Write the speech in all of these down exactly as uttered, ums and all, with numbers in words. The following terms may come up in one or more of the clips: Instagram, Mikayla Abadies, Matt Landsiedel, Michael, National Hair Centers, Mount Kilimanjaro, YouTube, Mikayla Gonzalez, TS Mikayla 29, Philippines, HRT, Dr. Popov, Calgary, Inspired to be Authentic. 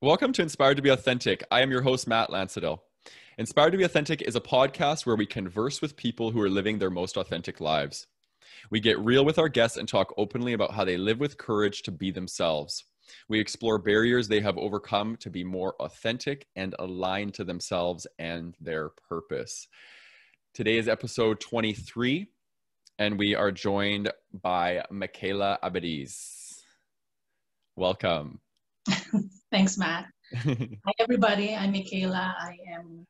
Welcome to Inspired to be Authentic. I am your host, Matt Landsiedel. Inspired to be Authentic is a podcast where we converse with people who are living their most authentic lives. We get real with our guests and talk openly about how they live with courage to be themselves. We explore barriers they have overcome to be more authentic and aligned to themselves and their purpose. Today is episode twenty-three, and we are joined by Mikayla Abadies. Welcome. Thanks, Matt. Hi, everybody. I'm Mikayla. I am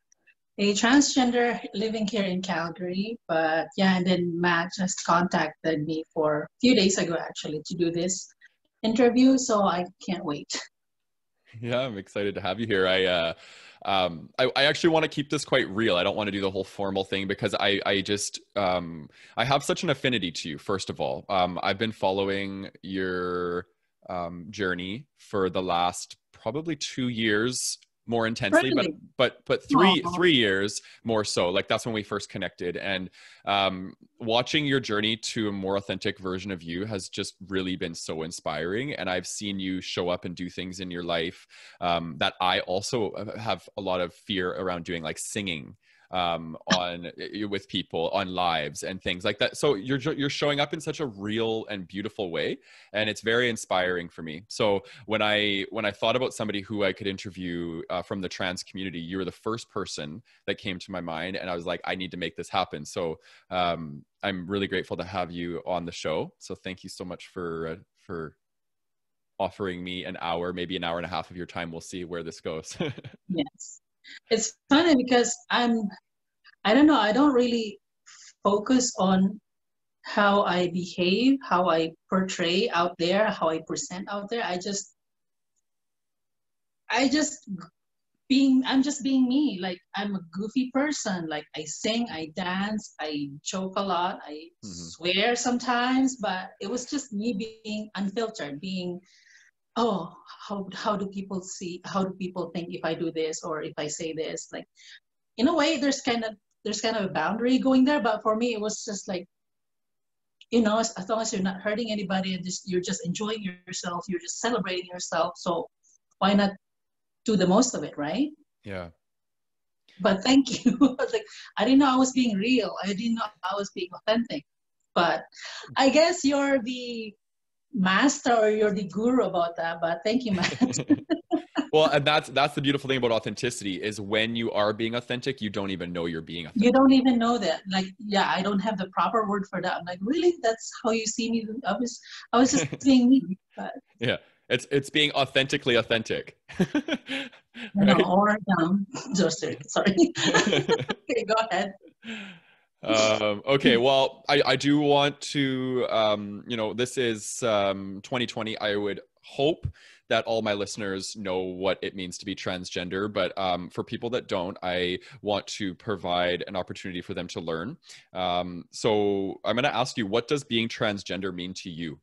a transgender living here in Calgary. But yeah, and then Matt just contacted me for a few days ago, actually, to do this interview. So I can't wait. Yeah, I'm excited to have you here. I, uh, um, I, I actually want to keep this quite real. I don't want to do the whole formal thing because I, I just, um, I have such an affinity to you, first of all. Um, I've been following your um, journey for the last probably two years more intensely, really? but, but, but three, Aww. three years more so. Like that's when we first connected, and um, watching your journey to a more authentic version of you has just really been so inspiring. And I've seen you show up and do things in your life um, that I also have a lot of fear around doing, like singing um, on with people on lives and things like that. So you're, you're showing up in such a real and beautiful way. And it's very inspiring for me. So when I, when I thought about somebody who I could interview uh, from the trans community, you were the first person that came to my mind, and I was like, I need to make this happen. So, um, I'm really grateful to have you on the show. So thank you so much for, uh, for offering me an hour, maybe an hour and a half of your time. We'll see where this goes. Yes. It's funny because I'm, I don't know, I don't really focus on how I behave, how I portray out there, how I present out there. I just, I just being, I'm just being me. Like I'm a goofy person. Like I sing, I dance, I joke a lot, I mm-hmm. swear sometimes, but it was just me being unfiltered, being oh, how, how do people see, how do people think if I do this or if I say this? Like, in a way, there's kind of, there's kind of a boundary going there. But for me, it was just like, you know, as, as long as you're not hurting anybody and just, you're just enjoying yourself, you're just celebrating yourself. So why not do the most of it, right? Yeah. But thank you. Like, I didn't know I was being real. I didn't know I was being authentic. But I guess you're the master or you're the guru about that, but thank you, Matt. Well, and that's that's the beautiful thing about authenticity is when you are being authentic, you don't even know you're being authentic. You don't even know that. Like, yeah, I don't have the proper word for that. I'm like, really? That's how you see me? I was I was just being me. But yeah. It's it's being authentically authentic. Right? No, or dumb. Sorry. Okay, go ahead. um okay well I, I do want to um you know this is um twenty twenty. I would hope that all my listeners know what it means to be transgender, but um for people that don't, I want to provide an opportunity for them to learn. Um so I'm going to ask you, what does being transgender mean to you?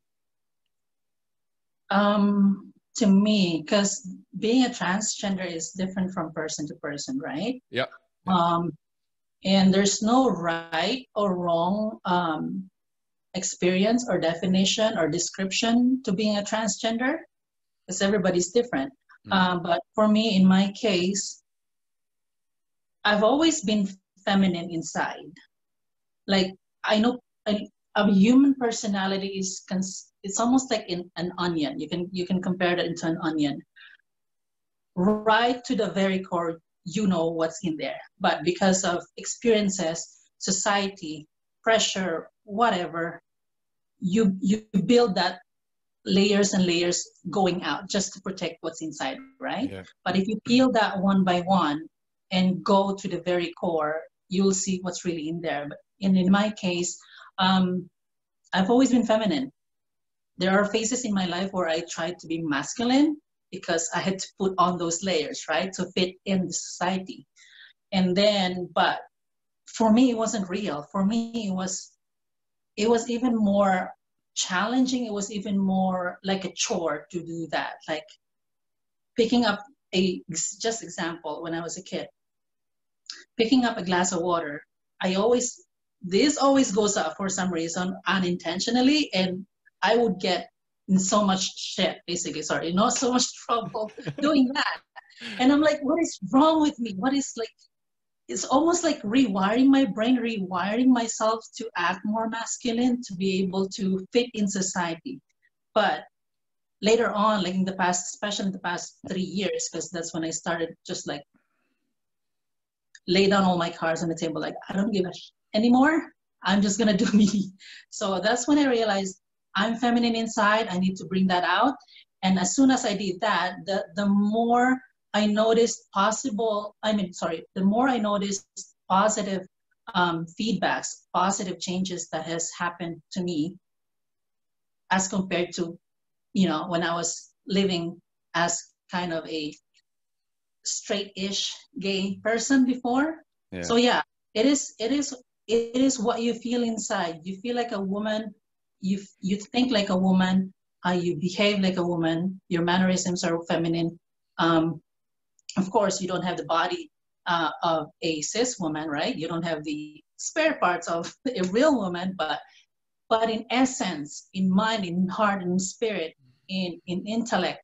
Um to me, because being a transgender is different from person to person, right? Yeah, yeah. um And there's no right or wrong um, experience or definition or description to being a transgender, because everybody's different. Mm-hmm. Um, but for me, in my case, I've always been feminine inside. Like I know I, a human personality is cons- it's almost like in an onion. You can you can compare that into an onion. Right to the very core. You know what's in there, but because of experiences, society, pressure, whatever, you you build that layers and layers going out just to protect what's inside, right? Yeah. But if you peel that one by one and go to the very core, you'll see what's really in there. But in, in my case, um, I've always been feminine. There are phases in my life where I tried to be masculine, because I had to put on those layers, right, to fit in the society. And then, but for me, it wasn't real. For me, it was, it was even more challenging. It was even more like a chore to do that. Like picking up a, just example, when I was a kid, picking up a glass of water, I always, this always goes up for some reason, unintentionally, and I would get in so much shit, basically, sorry, you know, so much trouble doing that. And I'm like, what is wrong with me? What is like, it's almost like rewiring my brain, rewiring myself to act more masculine, to be able to fit in society. But later on, like in the past, especially in the past three years, because that's when I started just like lay down all my cards on the table, like, I don't give a shit anymore. I'm just gonna do me. So that's when I realized I'm feminine inside. I need to bring that out. And as soon as I did that, the, the more I noticed possible, I mean, sorry, the more I noticed positive um, feedbacks, positive changes that has happened to me as compared to, you know, when I was living as kind of a straight-ish gay person before. Yeah. So yeah, it is, it is, it is what you feel inside. You feel like a woman, you, you think like a woman, uh, you behave like a woman, your mannerisms are feminine. Um, of course, you don't have the body uh, of a cis woman, right? You don't have the spare parts of a real woman, but but in essence, in mind, in heart, in spirit, in, in intellect,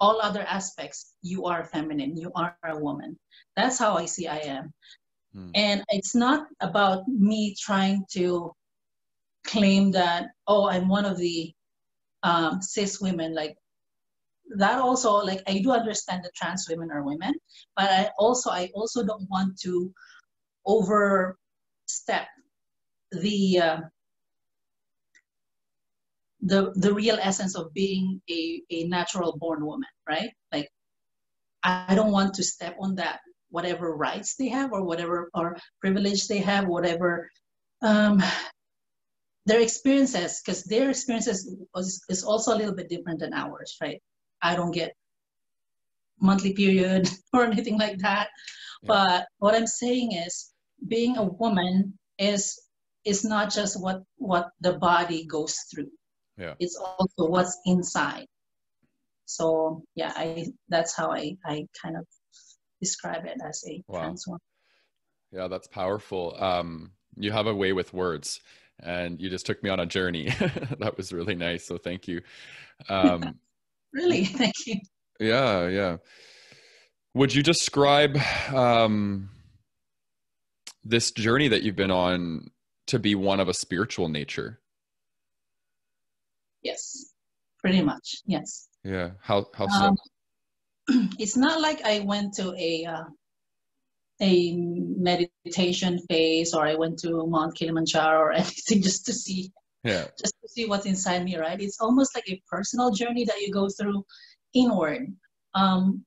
all other aspects, you are feminine, you are a woman. That's how I see I am. Mm. And it's not about me trying to claim that, oh, I'm one of the um, cis women. Like that also, like I do understand that trans women are women, but I also, I also don't want to overstep the, uh, the the real essence of being a, a natural born woman, right? Like, I don't want to step on that, whatever rights they have or whatever, or privilege they have, whatever um, their experiences, because their experiences was, is also a little bit different than ours, right? I don't get monthly period or anything like that. Yeah. But what I'm saying is being a woman is, is not just what, what the body goes through. Yeah. It's also what's inside. So yeah, I that's how I, I kind of describe it as a wow. trans woman. Yeah, that's powerful. Um, you have a way with words and you just took me on a journey. That was really nice. So thank you. Um, really, thank you. Yeah, yeah. Would you describe um, this journey that you've been on to be one of a spiritual nature? Yes, pretty much. Yes. Yeah. How how so? Um, it's not like I went to a uh, a meditation phase or I went to Mount Kilimanjaro or anything just to see. Yeah. Just to see what's inside me, right? It's almost like a personal journey that you go through inward. Um,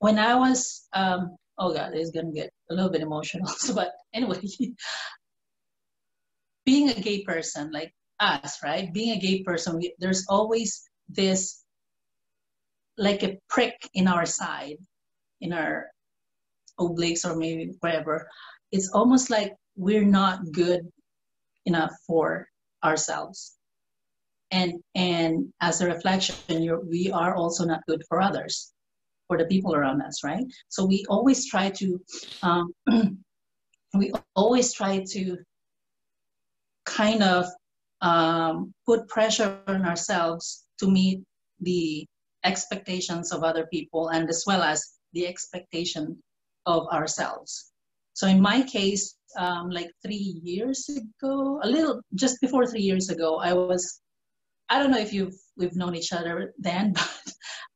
when I was, um, oh God, it's gonna get a little bit emotional. So, but anyway, being a gay person, like. us, right? Being a gay person, we, there's always this like a prick in our side, in our obliques or maybe wherever. It's almost like we're not good enough for ourselves. And and as a reflection, you're, we are also not good for others, for the people around us, right? So we always try to, um, we always try to kind of Um, put pressure on ourselves to meet the expectations of other people and as well as the expectation of ourselves. So in my case, um, like three years ago, a little, just before three years ago, I was, I don't know if you've, we've known each other then, but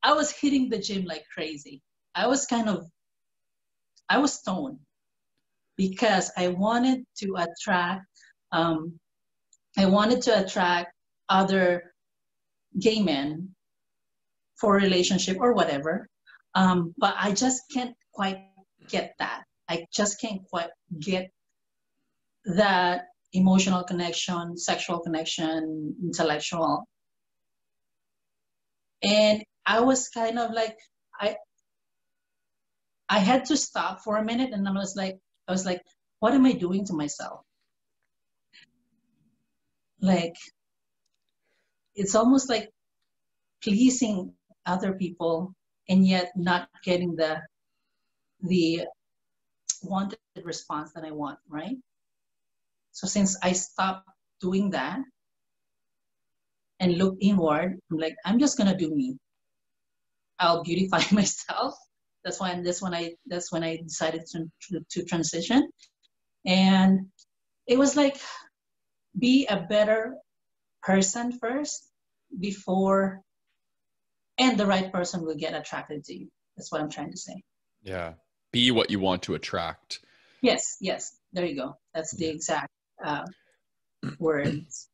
I was hitting the gym like crazy. I was kind of, I was stoned because I wanted to attract, um, I wanted to attract other gay men for a relationship or whatever, um, but I just can't quite get that. I just can't quite get that emotional connection, sexual connection, intellectual. And I was kind of like, I I had to stop for a minute and I was like, I was like, what am I doing to myself? Like, it's almost like pleasing other people and yet not getting the the wanted response that I want, right? So since I stopped doing that, and look inward, I'm like, I'm just gonna do me. I'll beautify myself. That's why, that's when I, that's when I decided to, to, to transition. And it was like, be a better person first before, and the right person will get attracted to you. That's what I'm trying to say. Yeah. Be what you want to attract. Yes. Yes. There you go. That's the exact uh, words.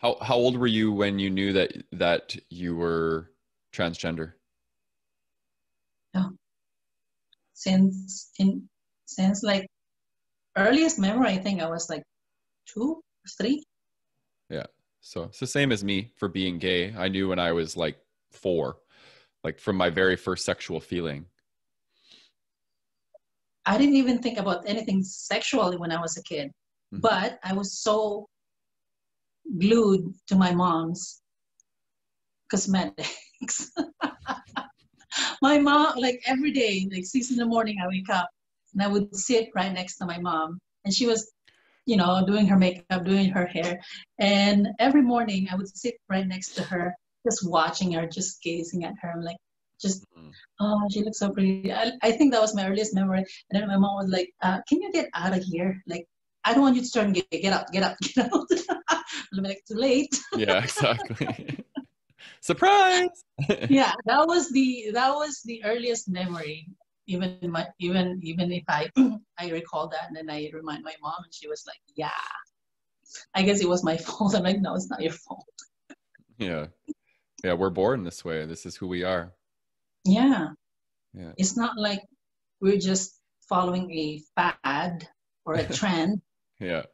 How, how old were you when you knew that, that you were transgender? Oh, since in, since like earliest memory, I think I was like two, three. Yeah. So it's the same as me for being gay. I knew when I was like four, like from my very first sexual feeling. I didn't even think about anything sexually when I was a kid, mm-hmm. but I was so glued to my mom's cosmetics. My mom, like every day, like six in the morning, I wake up and I would sit right next to my mom, and she was, you know, doing her makeup, doing her hair. And every morning I would sit right next to her, just watching her, just gazing at her. I'm like, just, mm-hmm. oh, she looks so pretty. I, I think that was my earliest memory. And then my mom was like, uh, can you get out of here? Like, I don't want you to turn gay. Get out, get out, get out. I'm like, too late. Yeah, exactly. Surprise. Yeah, that was the that was the earliest memory. Even my even even if I I recall that, and then I remind my mom, and she was like, "Yeah, I guess it was my fault." I'm like, "No, it's not your fault." Yeah, yeah, we're born this way. This is who we are. Yeah, yeah. It's not like we're just following a fad or a trend. Yeah.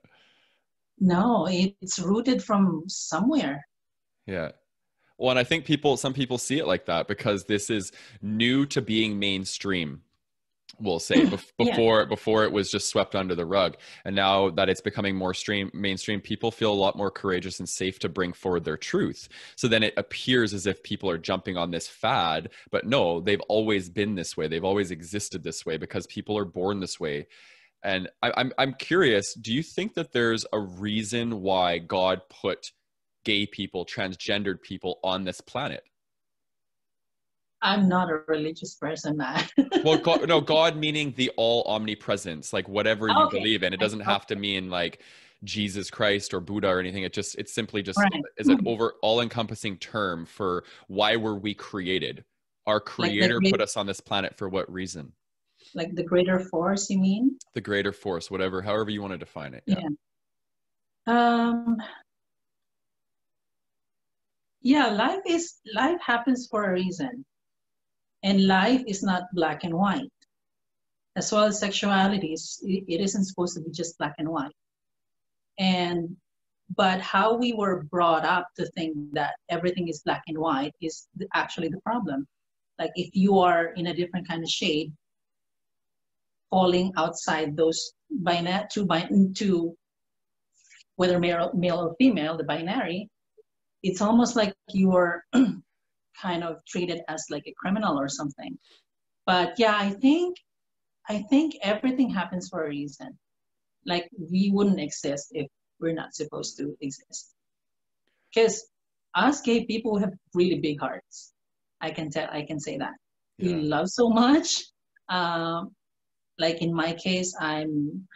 No, it's rooted from somewhere. Yeah. Well, and I think people, some people see it like that because this is new to being mainstream, we'll say, Bef yeah. before, before it was just swept under the rug. And now that it's becoming more stream, mainstream, people feel a lot more courageous and safe to bring forward their truth. So then it appears as if people are jumping on this fad, but no, they've always been this way. They've always existed this way because people are born this way. And I, I'm, I'm curious, do you think that there's a reason why God put gay people, transgendered people on this planet? I'm not a religious person, Matt. Well, God, no, God meaning the all omnipresence, like whatever you okay. believe in. It doesn't have to mean like Jesus Christ or Buddha or anything. It just, it's simply just right. is an over all encompassing term for why were we created? Our creator like great, put us on this planet for what reason? Like the greater force, you mean? The greater force, whatever, however you want to define it. Yeah. yeah. Um. Yeah, life is, life happens for a reason. And life is not black and white. As well as sexuality, is, it isn't supposed to be just black and white. And, but how we were brought up to think that everything is black and white is actually the problem. Like if you are in a different kind of shade, falling outside those binary, to, to whether male, male or female, the binary, it's almost like you are kind of treated as like a criminal or something. But yeah, I think, I think everything happens for a reason. Like we wouldn't exist if we're not supposed to exist. Because us gay people have really big hearts. I can tell, I can say that. Yeah. We love so much. Um, like in my case, I'm,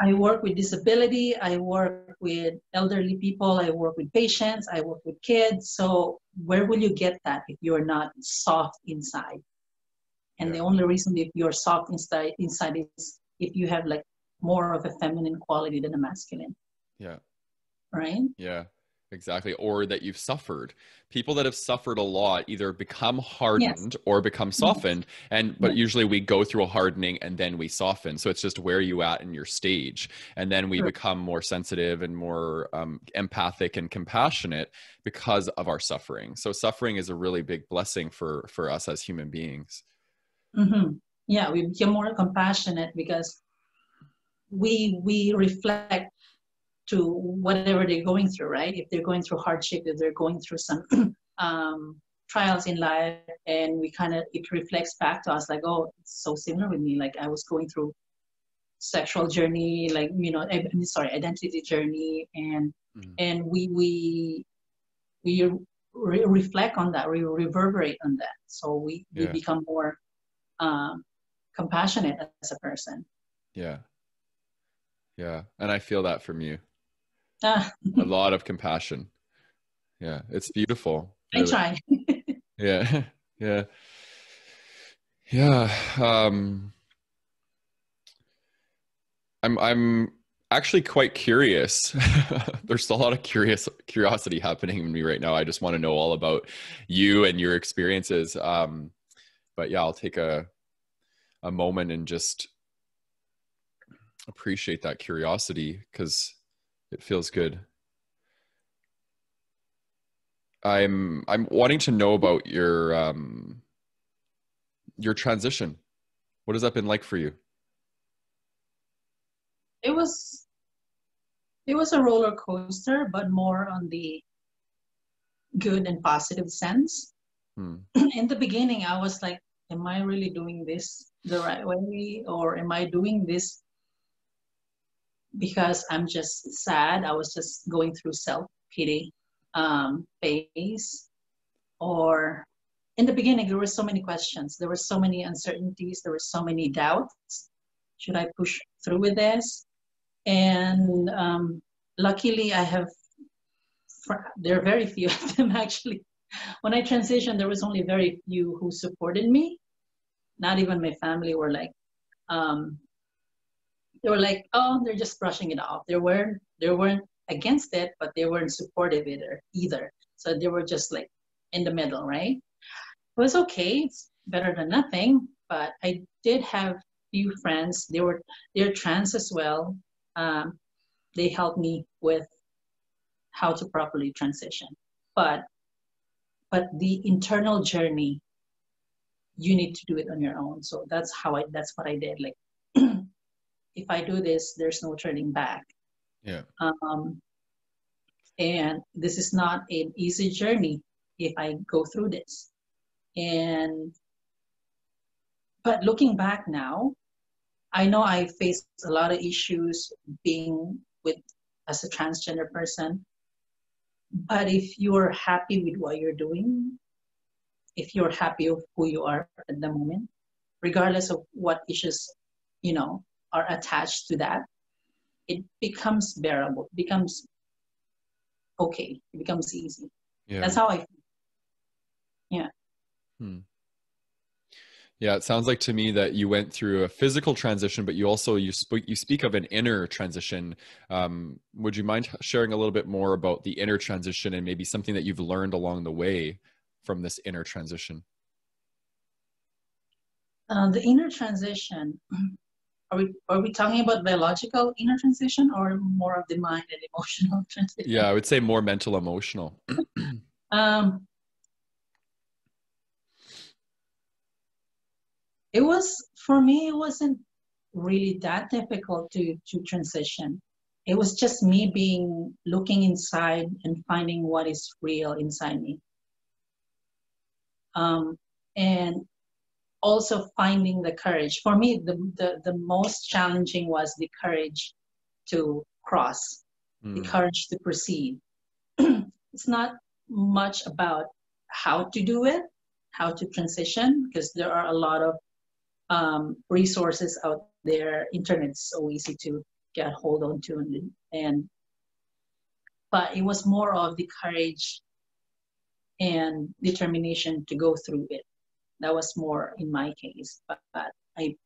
I work with disability, I work with elderly people, I work with patients, I work with kids. So where will you get that if you're not soft inside? And yeah. the only reason if you're soft inside, inside is if you have like more of a feminine quality than a masculine. Yeah. Right? Yeah, exactly. Or that you've suffered. People that have suffered a lot either become hardened yes. or become softened, yes. and but yes. usually we go through a hardening and then we soften. So it's just where you at in your stage, and then we sure. become more sensitive and more um, empathic and compassionate because of our suffering. So suffering is a really big blessing for for us as human beings. Mm-hmm. Yeah, we become more compassionate because we we reflect to whatever they're going through, right? If they're going through hardship, if they're going through some um, trials in life, and we kind of, it reflects back to us like, oh, it's so similar with me. Like I was going through sexual journey, like, you know, sorry, identity journey. And, mm-hmm. and we, we, we re- reflect on that, we reverberate on that. So we, yeah. we become more um, compassionate as a person. Yeah. Yeah. And I feel that from you. Ah. A lot of compassion. Yeah. It's beautiful. Really. I try. yeah. Yeah. Yeah. Um, I'm, I'm actually quite curious. There's a lot of curious curiosity happening in me right now. I just want to know all about you and your experiences. Um, but yeah, I'll take a, a moment and just appreciate that curiosity, because it feels good. I'm, I'm wanting to know about your, um, your transition. What has that been like for you? It was, it was a roller coaster, but more on the good and positive sense. Hmm. In the beginning, I was like, am I really doing this the right way? Or am I doing this because I'm just sad? I was just going through self-pity um, phase. Or in the beginning, there were so many questions. There were so many uncertainties. There were so many doubts. Should I push through with this? And um, luckily I have, fr- there are very few of them actually. When I transitioned, there was only very few who supported me. Not even my family were like, um, they were like, oh, they're just brushing it off. They weren't, they weren't against it, but they weren't supportive either, either. So they were just like in the middle, right? It was okay, it's better than nothing, but I did have few friends. They were, they're trans as well. Um, they helped me with how to properly transition. But, but the internal journey, you need to do it on your own. So that's how I, that's what I did. Like, if I do this, there's no turning back. Yeah. Um, and this is not an easy journey if I go through this. And, but looking back now, I know I faced a lot of issues being with, as a transgender person, but if you're happy with what you're doing, if you're happy with who you are at the moment, regardless of what issues, you know, are attached to that, it becomes bearable, it becomes okay, it becomes easy. Yeah. That's how I feel. Yeah. Hmm. Yeah, it sounds like to me that you went through a physical transition, but you also, you speak, you speak of an inner transition. Um, would you mind sharing a little bit more about the inner transition and maybe something that you've learned along the way from this inner transition? Uh, the inner transition, are we are we talking about biological inner transition or more of the mind and emotional transition? Yeah, I would say more mental, emotional. um. It was, for me, it wasn't really that difficult to, to transition. It was just me being, looking inside and finding what is real inside me. Um, and also finding the courage. For me, the, the, the most challenging was the courage to cross, mm. the courage to proceed. It's not much about how to do it, how to transition, because there are a lot of um resources out there. Internet's so easy to get hold on to, and, and but it was more of the courage and determination to go through it. That was more in my case, but, but I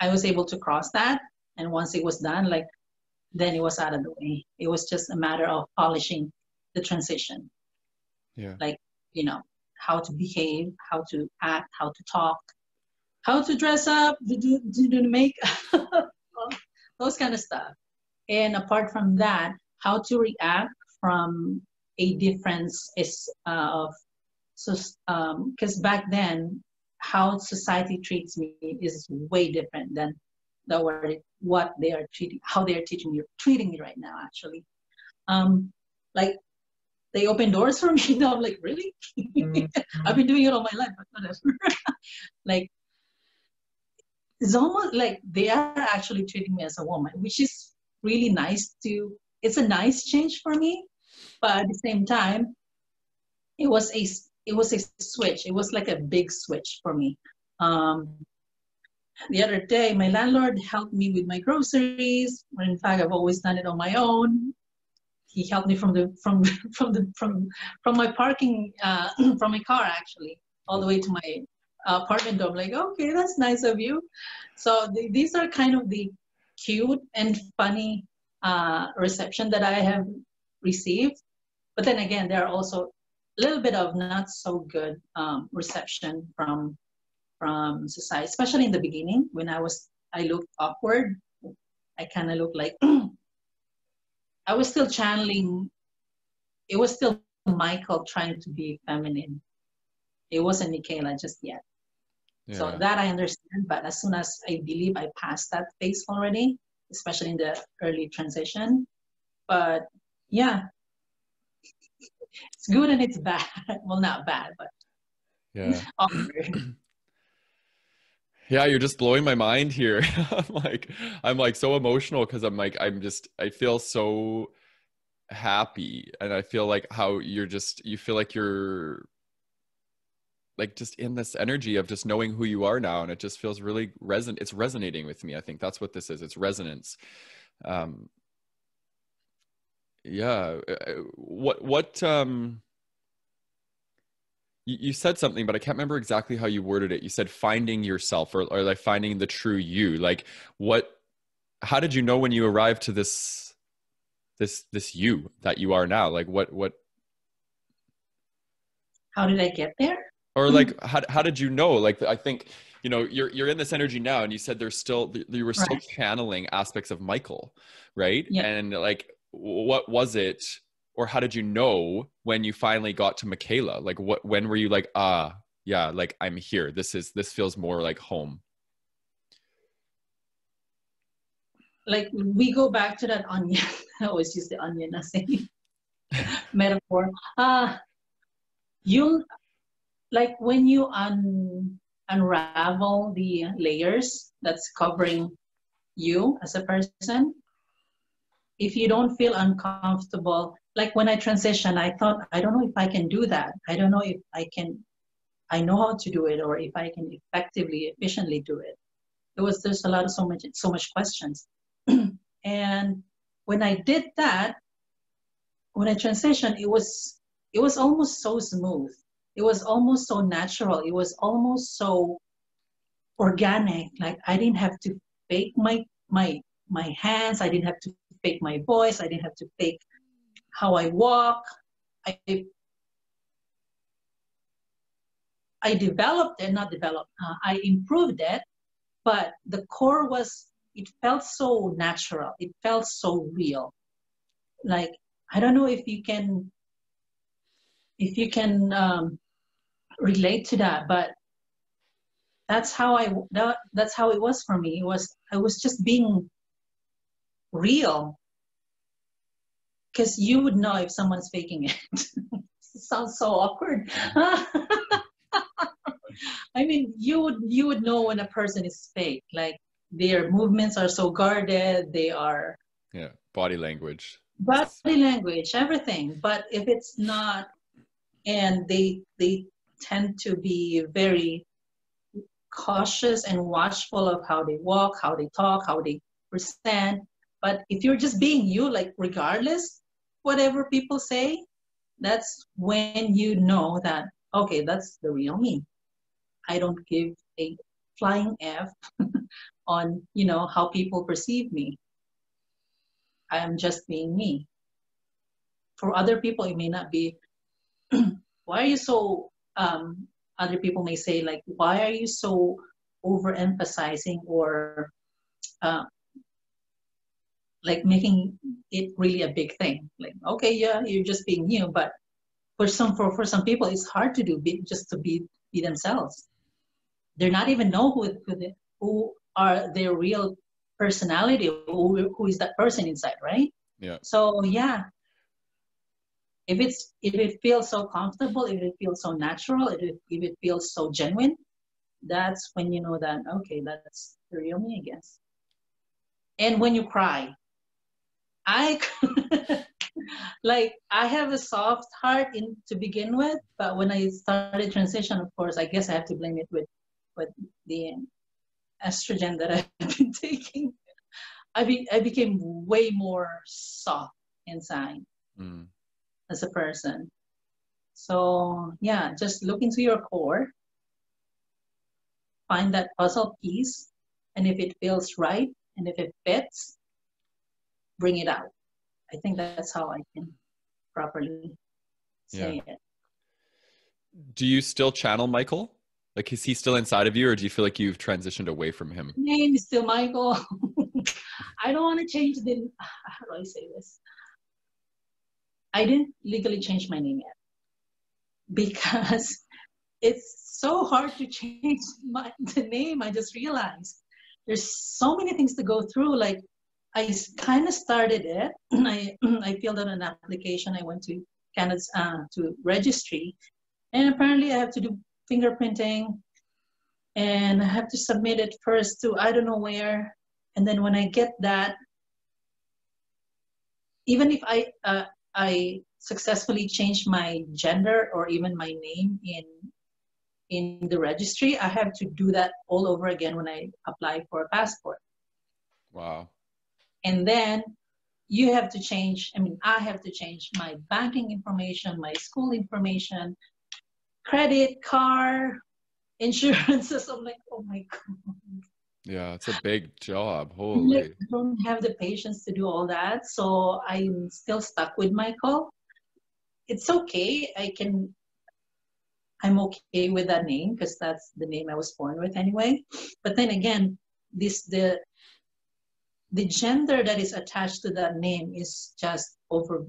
I was able to cross that, and once it was done, like, then it was out of the way. It was just a matter of polishing the transition. Yeah, like, you know, how to behave, how to act, how to talk, how to dress up, do, do, do, do makeup, those kind of stuff. And apart from that, how to react from a difference is uh, of, so, um, because back then, how society treats me is way different than the word, what they are treating, how they are teaching me, treating me right now, actually. Um, like, they open doors for me. No, I'm like, really? Mm-hmm. I've been doing it all my life, but whatever. Like, it's almost like they are actually treating me as a woman, which is really nice to, it's a nice change for me. But at the same time, it was a, it was a switch. It was like a big switch for me. Um, the other day, my landlord helped me with my groceries. When in fact, I've always done it on my own. He helped me from the, from, from the, from, from my parking, uh, from my car actually, all the way to my apartment door. I'm like, okay, that's nice of you. So the, these are kind of the cute and funny uh, reception that I have received. But then again, there are also a little bit of not so good um, reception from, from society, especially in the beginning when I was, I looked awkward. I kind of looked like, I was still channeling, it was still Michael trying to be feminine. It wasn't Mikayla just yet. Yeah. So that I understand, but as soon as I believe I passed that phase already, especially in the early transition, but yeah, it's good and it's bad. Well, not bad, but yeah. Awkward. Yeah, you're just blowing my mind here. I'm like, I'm like so emotional because I'm like, I'm just, I feel so happy, and I feel like how you're just, you feel like you're like just in this energy of just knowing who you are now. And it just feels really resonant. It's resonating with me. I think that's what this is. It's resonance. Um, yeah. What, what, um, you, you said something, but I can't remember exactly how you worded it. You said finding yourself or, or like finding the true you, like what, how did you know when you arrived to this, this, this you that you are now? Like what, what, how did I get there? Or like, how, how did you know? Like, I think, you know, you're, you're in this energy now, and you said there's still, you were still right. channeling aspects of Michael, right? Yeah. And like, what was it, or how did you know when you finally got to Mikayla? Like what, when were you like, ah, yeah, like I'm here. This is, this feels more like home. Like we go back to that onion. I always use the onion as a metaphor. Uh, you Like when you un unravel the layers that's covering you as a person, if you don't feel uncomfortable, like when I transition, I thought, I don't know if I can do that. I don't know if I can, I know how to do it, or if I can effectively, efficiently do it. It was, there's a lot of so much, so much questions. And when I did that, when I transitioned, it was, it was almost so smooth. It was almost so natural. It was almost so organic. Like I didn't have to fake my, my, my hands. I didn't have to fake my voice. I didn't have to fake how I walk. I, I developed it, not developed. Uh, I improved it, but the core was, it felt so natural. It felt so real. Like, I don't know if you can, if you can, um, relate to that, but that's how I that, that's how it was for me. It was I was just being real, because you would know if someone's faking it. It sounds so awkward. I mean, you would you would know when a person is fake. Like their movements are so guarded. They are yeah, body language, body language, everything. But if it's not, and they they. tend to be very cautious and watchful of how they walk, how they talk, how they present. But if you're just being you, like regardless, whatever people say, that's when you know that, okay, that's the real me. I don't give a flying F on, you know, how people perceive me. I am just being me. For other people, it may not be, why are you so, Um, other people may say, like, why are you so overemphasizing or uh, like making it really a big thing? Like, okay, yeah, you're just being you, but for some for, for some people, it's hard to do be, just to be be themselves. They're not even know who who, they, who are their real personality, who who is that person inside, right? Yeah. So yeah. If it's if it feels so comfortable, if it feels so natural, if it, if it feels so genuine, that's when you know that, okay, that's the real me, I guess. And when you cry, I, like, I have a soft heart in, to begin with, but when I started transition, of course, I guess I have to blame it with, with the estrogen that I've been taking. I, be, I became way more soft inside mm. as a person. So yeah, just look into your core, find that puzzle piece, and if it feels right, and if it fits, bring it out. I think that's how I can properly say yeah. it. Do you still channel Michael? Like, is he still inside of you, or do you feel like you've transitioned away from him? My name is still Michael. I don't want to change the, how do I say this? I didn't legally change my name yet because it's so hard to change my, the name. I just realized there's so many things to go through. Like, I kind of started it. I, I filled out an application. I went to Canada's, uh, to registry, and apparently I have to do fingerprinting, and I have to submit it first to I don't know where. And then when I get that, even if I uh, I successfully change my gender or even my name in in the registry, I have to do that all over again when I apply for a passport. Wow. And then you have to change, I mean, I have to change my banking information, my school information, credit, car, insurances. I'm like, oh my God. Yeah, it's a big job. Holy. I don't have the patience to do all that. So I'm still stuck with Michael. It's okay. I can, I'm okay with that name because that's the name I was born with anyway. But then again, this, the, the gender that is attached to that name is just over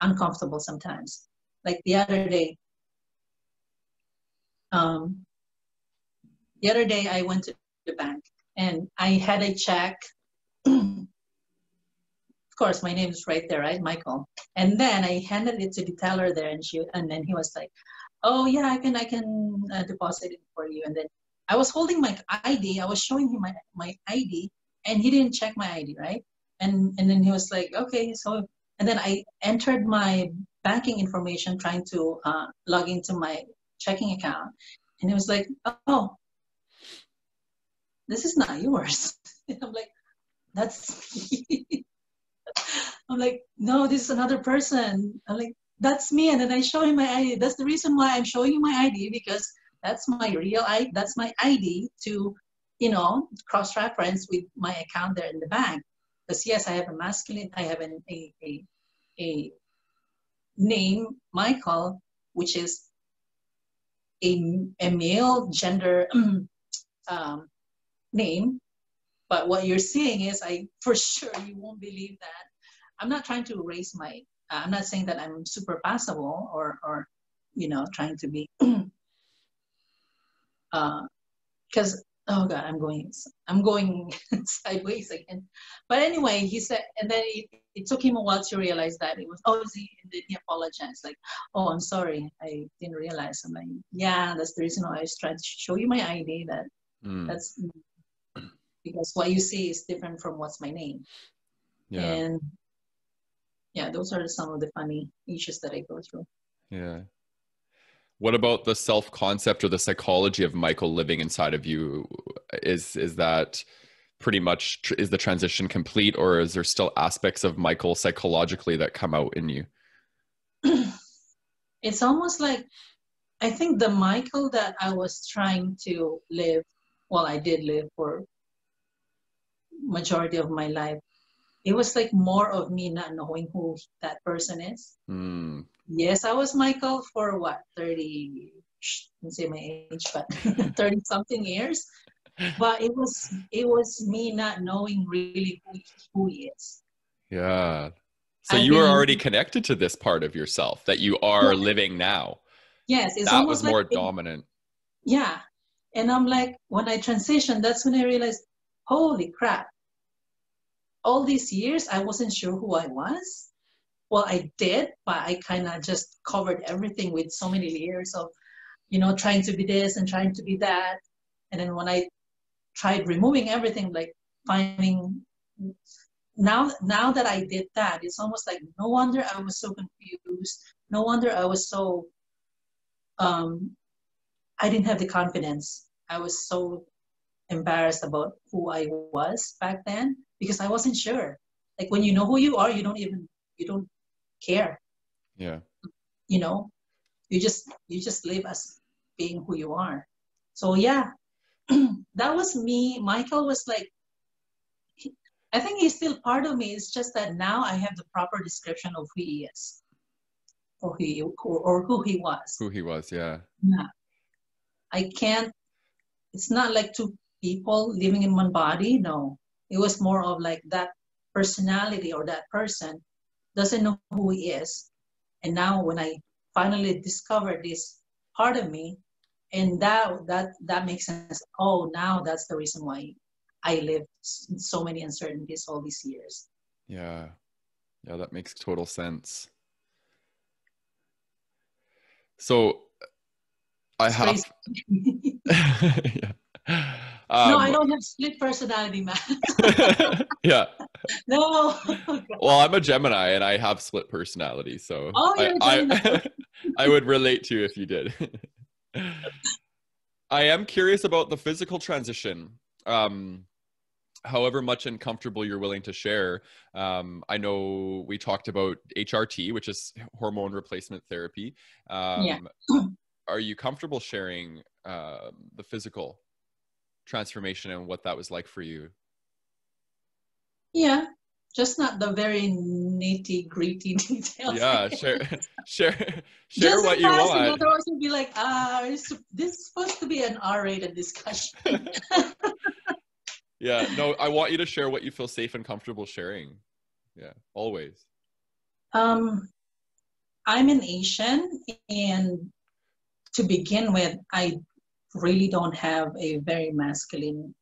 uncomfortable sometimes. Like the other day, um, the other day I went to the bank and I had a check. Of course, my name is right there, right, Michael. And then I handed it to the teller there, and she, and then he was like, "Oh yeah, I can, I can uh, deposit it for you." And then I was holding my I D. I was showing him my my I D. And he didn't check my I D, right? And and then he was like, okay, so, and then I entered my banking information trying to uh, log into my checking account. And he was like, oh, this is not yours. And I'm like, that's me. I'm like, no, this is another person. I'm like, that's me. And then I show him my I D. That's the reason why I'm showing you my I D, because that's my real I D, that's my I D to, you know, cross-reference with my account there in the bank. Because yes, I have a masculine, I have an, a, a, a name, Michael, which is a, a male gender um, name. But what you're seeing is, I for sure, you won't believe that. I'm not trying to erase my, uh, I'm not saying that I'm super passable or, or you know, trying to be, because uh, oh God, I'm going, I'm going sideways again. But anyway, he said, and then it, it took him a while to realize that it was, oh, he, and then he apologized, like, oh, I'm sorry, I didn't realize. I'm like, yeah, that's the reason why I was trying to show you my I D, that mm. that's, because what you see is different from what's my name. Yeah. And yeah, those are some of the funny issues that I go through. Yeah. What about the self-concept or the psychology of Michael living inside of you? Is is that pretty much, tr is the transition complete, or is there still aspects of Michael psychologically that come out in you? It's almost like, I think the Michael that I was trying to live, well, I did live for majority of my life, it was like more of me not knowing who that person is. Mm. Yes, I was Michael for what, thirty, shh, I didn't say my age, but thirty something years. But it was it was me not knowing really who, who he is. Yeah. So I you were already connected to this part of yourself that you are yeah. living now. Yes. It's that was more like dominant. It, yeah. And I'm like, when I transitioned, that's when I realized, holy crap. All these years, I wasn't sure who I was. Well, I did, but I kind of just covered everything with so many layers of, you know, trying to be this and trying to be that. And then when I tried removing everything, like finding, now, now that I did that, it's almost like, no wonder I was so confused. No wonder I was so, um, I didn't have the confidence. I was so embarrassed about who I was back then, because I wasn't sure. Like, when you know who you are, you don't even, you don't care. Yeah. You know, you just, you just live as being who you are. So yeah, that was me. Michael was like, he, I think he's still part of me. It's just that now I have the proper description of who he is, or who he, or, or who he was. Who he was, yeah. Yeah. I can't, it's not like two people living in one body. No, it was more of like that personality, or that person doesn't know who he is. And now when I finally discovered this part of me, and that that that makes sense. Oh, now that's the reason why I lived in so many uncertainties all these years. Yeah, yeah, that makes total sense. So I have. Yeah. Um, no, I don't have split personality, man. Yeah. No. Well, I'm a Gemini and I have split personality, so oh, I, I, I would relate to you if you did. I am curious about the physical transition, um, however much and comfortable you're willing to share. Um, I know we talked about H R T, which is hormone replacement therapy. Um, yeah. Are you comfortable sharing uh, the physical transformation and what that was like for you? Yeah, just not the very nitty gritty details. Yeah, share, share, share just what you want. Otherwise, you'd be like, ah, uh, this is supposed to be an R rated discussion. Yeah, no, I want you to share what you feel safe and comfortable sharing. Yeah, always. Um, I'm an Asian, and to begin with, I really don't have a very masculine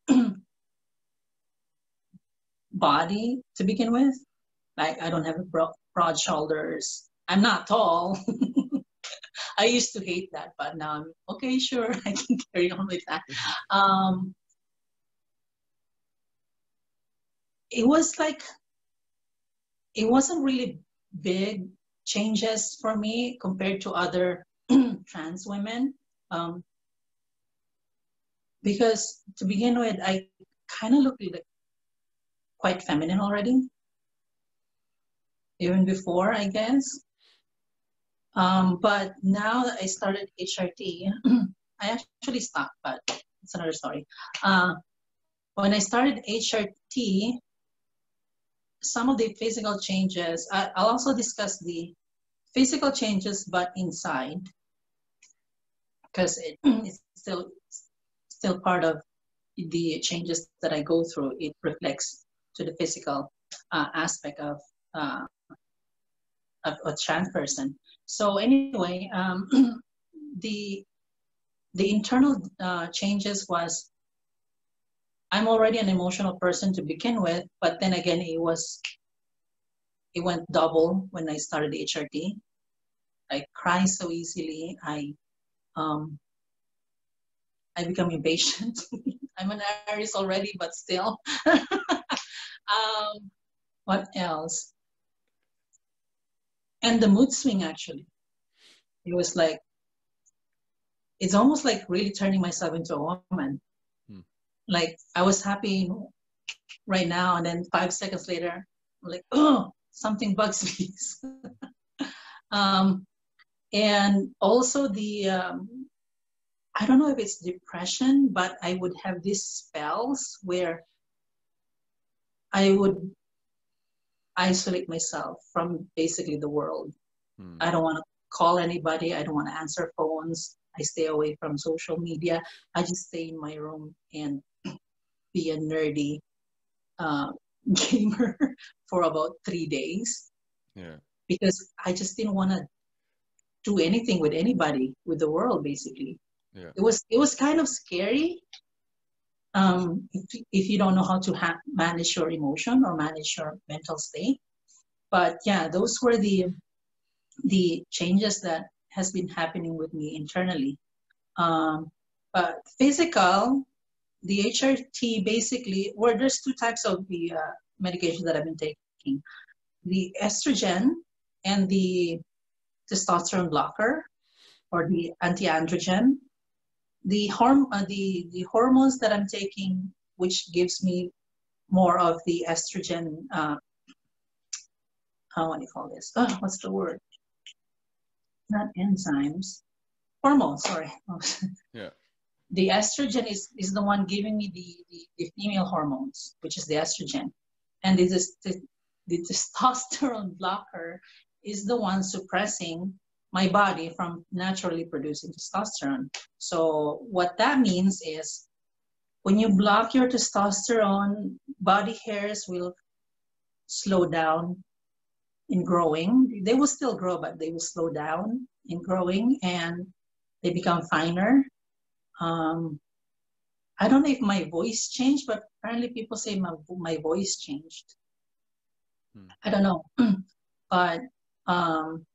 body to begin with. Like, I don't have a broad, broad shoulders. I'm not tall. I used to hate that, but now I'm okay, sure, I can carry on with that. Um, it was like, it wasn't really big changes for me compared to other trans women. Um, Because to begin with, I kind of looked like quite feminine already, even before, I guess. Um, but now that I started H R T, I actually stopped, but it's another story. Uh, when I started H R T, some of the physical changes, I, I'll also discuss the physical changes, but inside, because it, it's still, still part of the changes that I go through. It reflects to the physical uh, aspect of, uh, of a trans person. So anyway, um, the the internal uh, changes was, I'm already an emotional person to begin with, but then again, it was, it went double when I started H R T. I cry so easily. I um, I become impatient. I'm an Aries already, but still. um, what else? And the mood swing, actually. It was like, it's almost like really turning myself into a woman. Hmm. Like, I was happy right now, and then five seconds later, I'm like, oh, something bugs me. um, and also the... Um, I don't know if it's depression, but I would have these spells where I would isolate myself from basically the world. Hmm. I don't want to call anybody. I don't want to answer phones. I stay away from social media. I just stay in my room and be a nerdy uh, gamer for about three days. Yeah. Because I just didn't want to do anything with anybody, with the world, basically. Yeah. It was it was kind of scary um, if, if you don't know how to ha manage your emotion or manage your mental state. But yeah, those were the the changes that has been happening with me internally. Um, but physical, the H R T basically, well, there's two types of the uh, medication that I've been taking. The estrogen and the testosterone blocker, or the anti-androgen. The, horm uh, the, the hormones that I'm taking, which gives me more of the estrogen, uh, how do you call this? Oh, what's the word? Not enzymes. Hormones, sorry. Yeah. The estrogen is, is the one giving me the, the, the female hormones, which is the estrogen. And this is the, the testosterone blocker is the one suppressing my body from naturally producing testosterone. So what that means is when you block your testosterone, body hairs will slow down in growing. They will still grow, but they will slow down in growing, and they become finer. Um, I don't know if my voice changed, but apparently people say my, my voice changed. Hmm. I don't know. But um,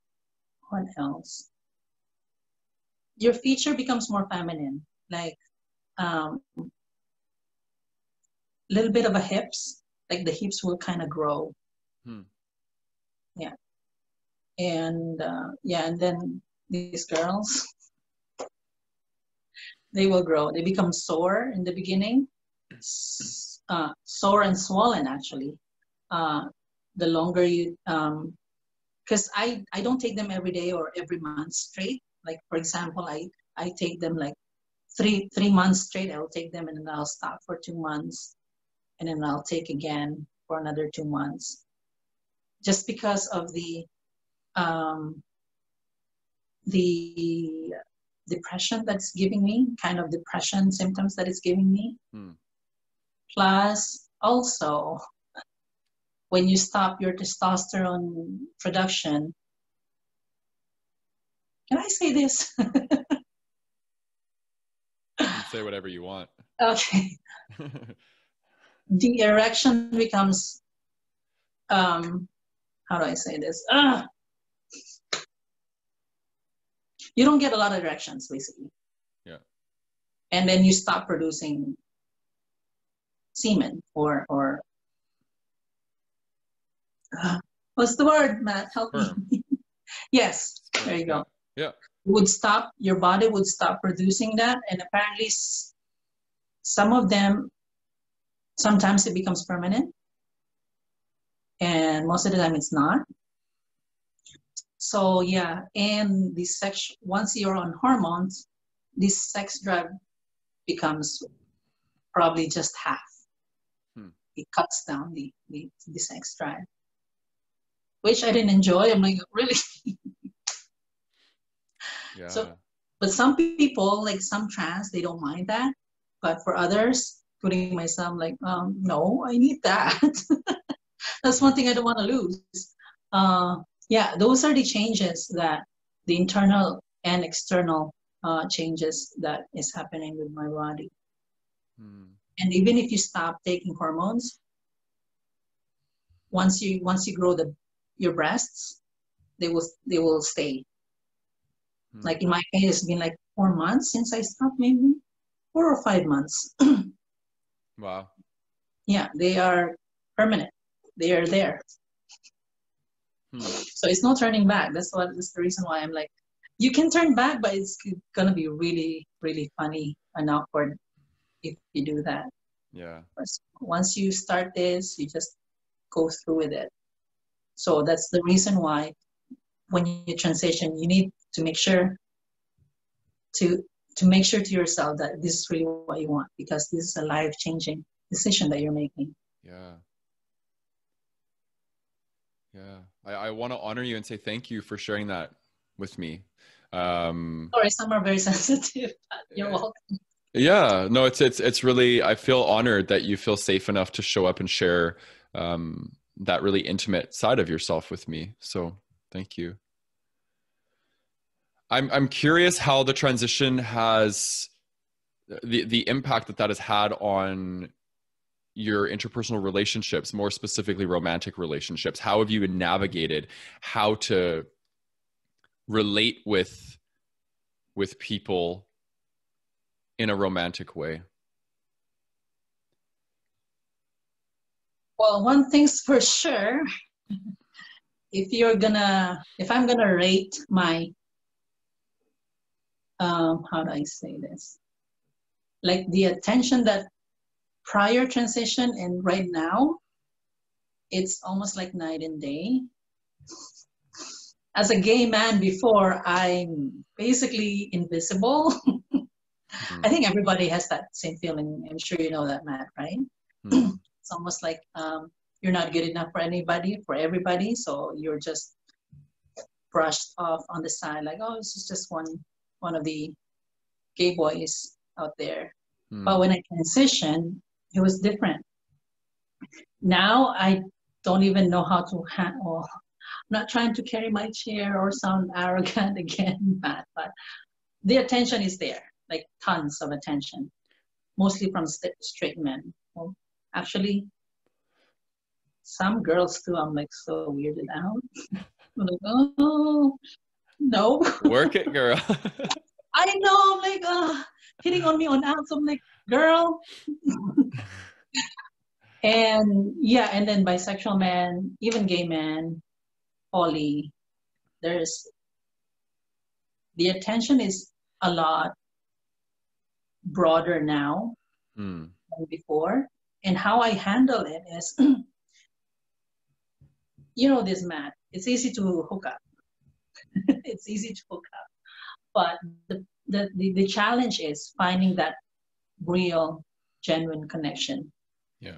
what else? Your feature becomes more feminine, like a um, little bit of a hips, like the hips will kind of grow. Hmm. Yeah. And uh, yeah, and then these girls, they will grow. They become sore in the beginning, uh, sore and swollen actually. Uh, the longer you, um, because I, I don't take them every day or every month straight. Like for example, I, I take them like three, three months straight. I'll take them and then I'll stop for two months and then I'll take again for another two months. Just because of the, um, the depression that's giving me, kind of depression symptoms that it's giving me. Hmm. Plus also, when you stop your testosterone production, can I say this? You can say whatever you want. Okay. The erection becomes, um, how do I say this? Ugh. You don't get a lot of erections, basically. Yeah. And then you stop producing semen or, or, Uh, what's the word, Matt? Help Firm. me. Yes, Firm. There you go. Yeah. Would stop, your body would stop producing that, and apparently s some of them, sometimes it becomes permanent, and most of the time it's not. So yeah, and the sex, once you're on hormones, this sex drive becomes probably just half. Hmm. It cuts down the, the, the sex drive, which I didn't enjoy. I'm like, really? Yeah. So, but some people, like some trans, they don't mind that. But for others, including myself, like, um, no, I need that. That's one thing I don't want to lose. Uh, yeah, those are the changes that, the internal and external uh, changes that is happening with my body. Mm. And even if you stop taking hormones, once you, once you grow the your breasts, they will, they will stay. Hmm. Like in my case, it's been like four months since I stopped, maybe four or five months. Wow. Yeah, they are permanent. They are there. Hmm. So it's no turning back. That's what, that's the reason why I'm like, you can turn back, but it's gonna be really, really funny and awkward if you do that. Yeah. Once you start this, you just go through with it. So that's the reason why when you transition, you need to make sure to, to make sure to yourself that this is really what you want, because this is a life-changing decision that you're making. Yeah. Yeah. I, I want to honor you and say thank you for sharing that with me. Um, Sorry, some are very sensitive. You're welcome. Yeah. No, it's, it's, it's really, I feel honored that you feel safe enough to show up and share um, that really intimate side of yourself with me. So thank you. I'm, I'm curious how the transition has, the, the impact that that has had on your interpersonal relationships, more specifically romantic relationships. How have you navigated how to relate with, with people in a romantic way? Well, one thing's for sure, if you're gonna, if I'm gonna rate my, um, how do I say this? Like the attention that prior transition and right now, it's almost like night and day. As a gay man before, I'm basically invisible. Mm-hmm. I think everybody has that same feeling. I'm sure you know that, Matt, right? Mm-hmm. It's almost like um, you're not good enough for anybody, for everybody. So you're just brushed off on the side, like, oh, this is just one, one of the gay boys out there. Mm-hmm. But when I transitioned, it was different. Now I don't even know how to handle. I'm not trying to carry my chair or sound arrogant again, Matt, but the attention is there, like tons of attention, mostly from st straight men. Well, actually, some girls too, I'm like so weirded out. I'm like, oh, no. Work it, girl. I know, I'm like, uh, hitting on me on apps, I'm like, girl. And yeah, and then bisexual men, even gay men, poly, there's, the attention is a lot broader now mm. than before. And how I handle it is, you know this, Matt, it's easy to hook up. It's easy to hook up. But the, the, the, the challenge is finding that real, genuine connection. Yeah.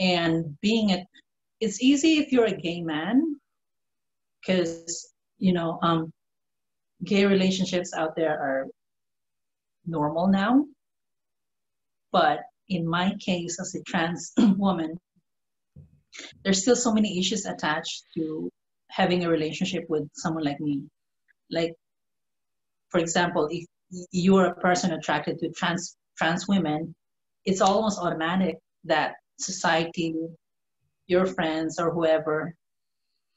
And being a, it's easy if you're a gay man, because, you know, um, gay relationships out there are normal now. But in my case, as a trans woman, there's still so many issues attached to having a relationship with someone like me. Like, for example, if you're a person attracted to trans, trans women, it's almost automatic that society, your friends or whoever,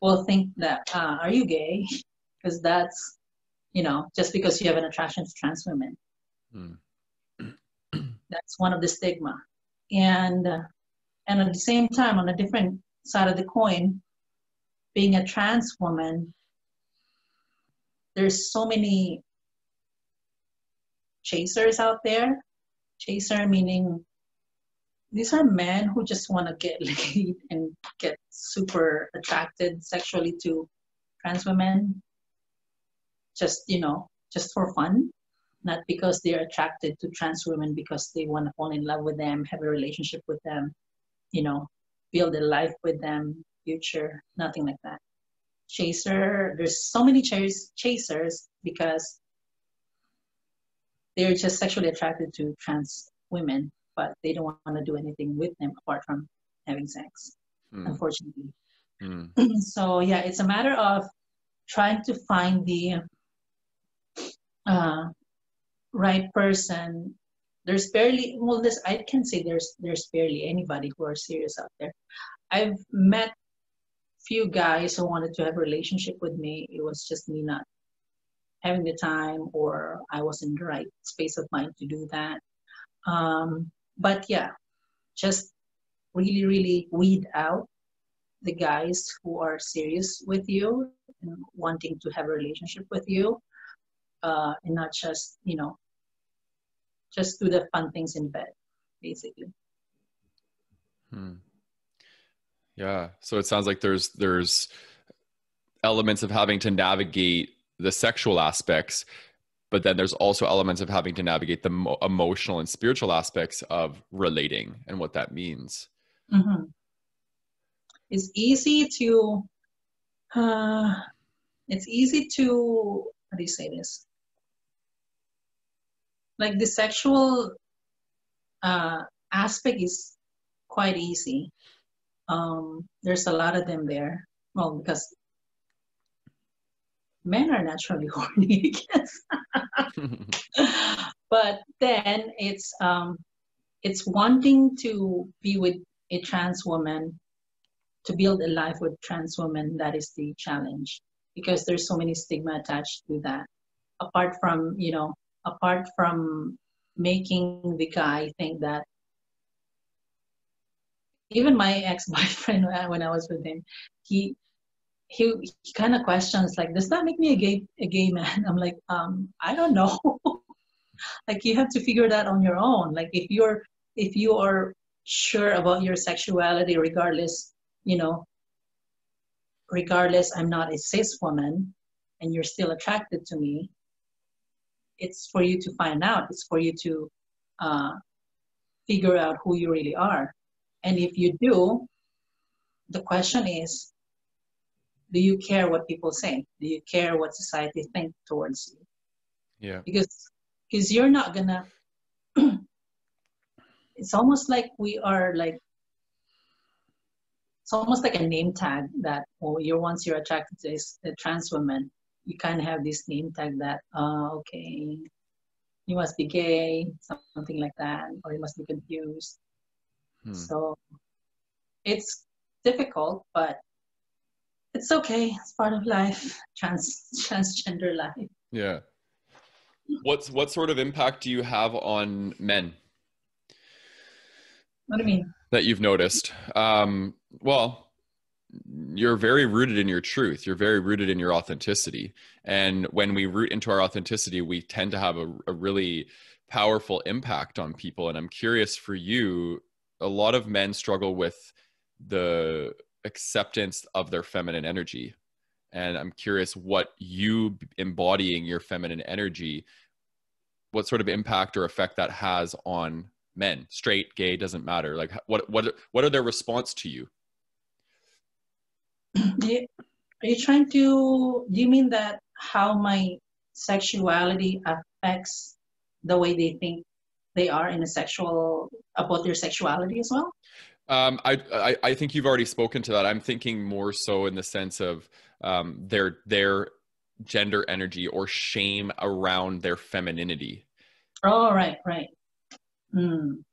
will think that, uh, are you gay? Because that's, you know, just because you have an attraction to trans women. Mm. That's one of the stigma. And, uh, and at the same time, on a different side of the coin, being a trans woman, there's so many chasers out there. Chaser meaning these are men who just want to get laid and get super attracted sexually to trans women. Just, you know, just for fun. Not because they're attracted to trans women because they want to fall in love with them, have a relationship with them, you know, build a life with them, future, nothing like that. Chaser, there's so many chas chasers because they're just sexually attracted to trans women, but they don't want to do anything with them apart from having sex, mm. unfortunately. Mm. So yeah, it's a matter of trying to find the uh, right person. There's barely, well, this, I can say there's, there's barely anybody who are serious out there. I've met few guys who wanted to have a relationship with me. It was just me not having the time, or I was in the right space of mind to do that. Um, but yeah, just really, really weed out the guys who are serious with you and wanting to have a relationship with you, uh, and not just, you know, just do the fun things in bed, basically. Hmm. Yeah. So it sounds like there's, there's elements of having to navigate the sexual aspects, but then there's also elements of having to navigate the mo emotional and spiritual aspects of relating and what that means. Mm-hmm. It's easy to, uh, it's easy to, how do you say this? Like the sexual uh, aspect is quite easy. Um, there's a lot of them there. Well, because men are naturally horny, I guess. But then it's um, it's wanting to be with a trans woman, to build a life with trans women. That is the challenge, because there's so many stigma attached to that. Apart from, you know, apart from making the guy think that, even my ex-boyfriend, when I was with him, he he, he kind of questions, like, does that make me a gay a gay man? I'm like, um, I don't know. Like, you have to figure that on your own. Like, if you're if you are sure about your sexuality, regardless, you know, regardless, I'm not a cis woman, and you're still attracted to me, it's for you to find out. It's for you to uh, figure out who you really are. And if you do, the question is, do you care what people say? Do you care what society thinks towards you? Yeah. Because because you're not gonna, it's almost like we are like, it's almost like a name tag that, oh, you're, once you're attracted to a trans woman, you kind of have this name tag that, uh, okay, you must be gay, something like that, or you must be confused. Hmm. So it's difficult, but it's okay. It's part of life, trans transgender life. Yeah. What's what sort of impact do you have on men? What do you mean? That you've noticed. Um, well, you're very rooted in your truth. You're very rooted in your authenticity. And when we root into our authenticity, we tend to have a, a really powerful impact on people. And I'm curious for you, a lot of men struggle with the acceptance of their feminine energy. And I'm curious what you embodying your feminine energy, what sort of impact or effect that has on men, straight, gay, doesn't matter. Like what, what, what are their response to you? Are you trying to, do you mean that how my sexuality affects the way they think they are in a sexual, about their sexuality as well? Um, I, I, I think you've already spoken to that. I'm thinking more so in the sense of um, their, their gender energy or shame around their femininity. Oh, right, right. Mm.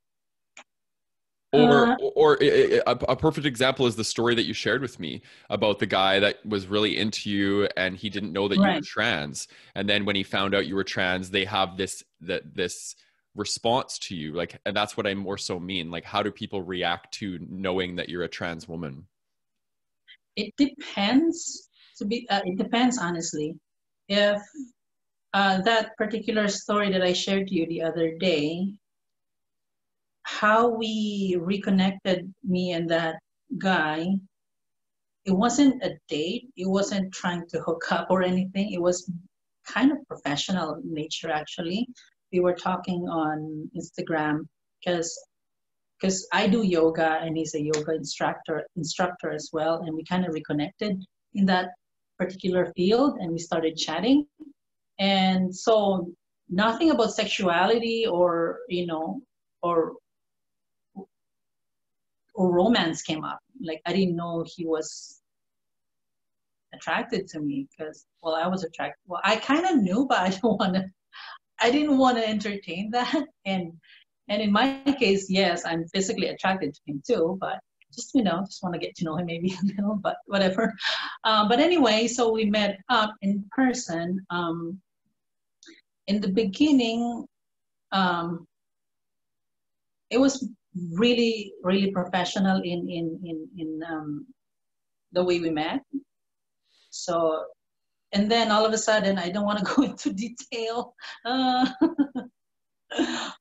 Or, uh, or, or a, a perfect example is the story that you shared with me about the guy that was really into you and he didn't know that right. you were trans. And then when he found out you were trans, they have this, that this, response to you, like, and that's what I more so mean, like, how do people react to knowing that you're a trans woman? It depends to be uh, it depends honestly. If uh, that particular story that I shared to you the other day, how we reconnected, me and that guy, it wasn't a date, it wasn't trying to hook up or anything, it was kind of professional in nature. Actually, we were talking on Instagram because because I do yoga and he's a yoga instructor instructor as well, and we kind of reconnected in that particular field and we started chatting. And so nothing about sexuality or you know or or romance came up. Like, I didn't know he was attracted to me because, well, I was attracted, well, I kind of knew, but I don't want to I didn't want to entertain that. And and in my case, yes, I'm physically attracted to him too, but just, you know, just want to get to know him maybe a little, but whatever. Um, but anyway, so we met up in person. Um, in the beginning, um, it was really, really professional in, in, in, in um, the way we met. So, and then all of a sudden, I don't want to go into detail. Uh,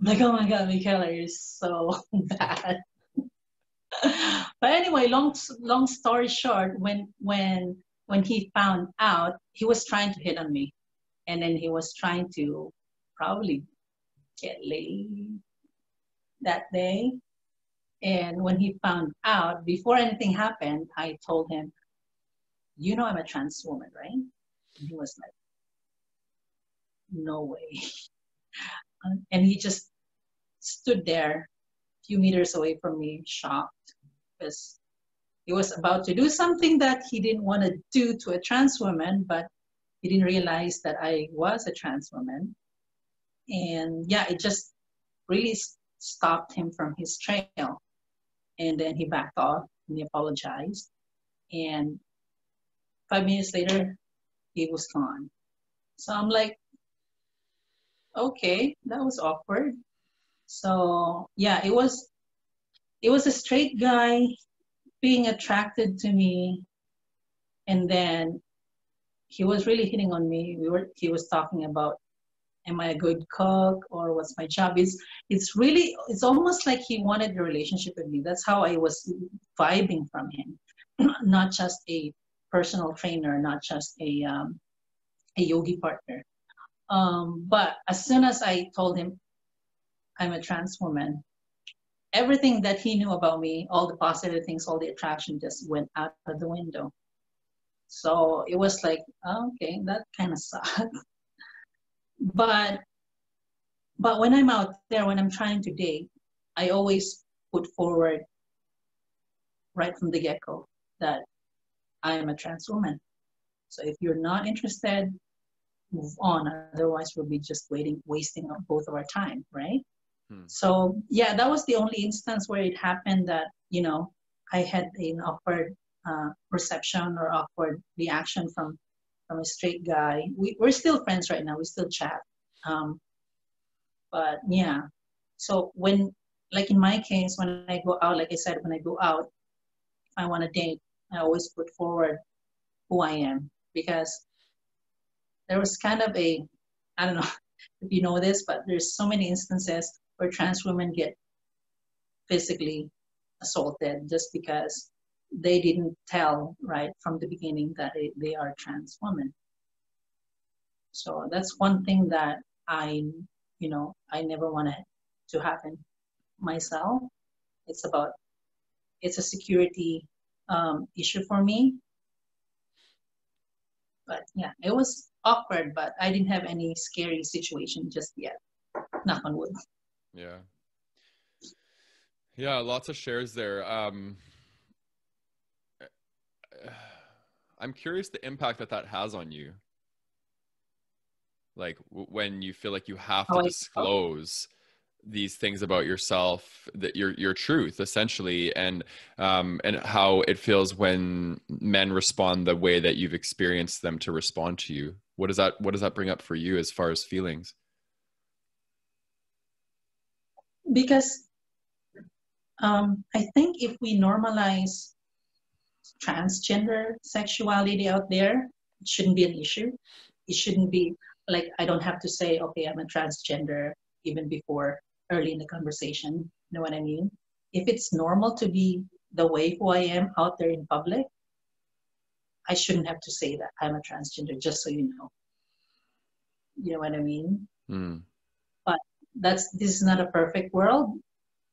like, oh my God, Mikayla, you're so bad. But anyway, long long story short, when when when he found out, he was trying to hit on me, and then he was trying to probably get laid that day. And when he found out, before anything happened, I told him, "You know, I'm a trans woman, right?" He was like, no way. And he just stood there a few meters away from me, shocked, because he was about to do something that he didn't want to do to a trans woman, but he didn't realize that I was a trans woman. And yeah, it just really stopped him from his trail. And then he backed off and he apologized. And five minutes later, he was gone. So I'm like, okay, that was awkward. So yeah, it was it was a straight guy being attracted to me, and then he was really hitting on me. We were he was talking about, am I a good cook, or what's my job? It's it's really it's almost like he wanted a relationship with me. That's how I was vibing from him, not just a personal trainer, not just a um, a yogi partner. Um, but as soon as I told him I'm a trans woman, everything that he knew about me, all the positive things, all the attraction just went out of the window. So it was like, oh, okay, that kind of sucked. but, but when I'm out there, when I'm trying to date, I always put forward right from the get-go that I am a trans woman. So if you're not interested, move on. Otherwise, we'll be just waiting, wasting both of our time, right? Hmm. So yeah, that was the only instance where it happened that, you know, I had an awkward uh, perception or awkward reaction from, from a straight guy. We, we're still friends right now. We still chat. Um, but yeah, so when, like in my case, when I go out, like I said, when I go out, if I want to date, I always put forward who I am, because there was kind of a, I don't know if you know this, but there's so many instances where trans women get physically assaulted just because they didn't tell right from the beginning that it, they are trans women. So that's one thing that I, you know, I never wanted to happen myself. It's about, it's a security um, issue for me. But yeah, it was awkward, but I didn't have any scary situation just yet. Knock on wood. Yeah. Yeah, lots of shares there. Um, I'm curious the impact that that has on you. Like w- when you feel like you have to oh, disclose these things about yourself, that your your truth essentially, and um and how it feels when men respond the way that you've experienced them to respond to you. What does that what does that bring up for you as far as feelings? Because um I think if we normalize transgender sexuality out there, it shouldn't be an issue. It shouldn't be like, I don't have to say, okay, I'm a transgender even before early in the conversation, you know what I mean? If it's normal to be the way who I am out there in public, I shouldn't have to say that I'm a transgender, just so you know. You know what I mean? Mm. But that's, this is not a perfect world,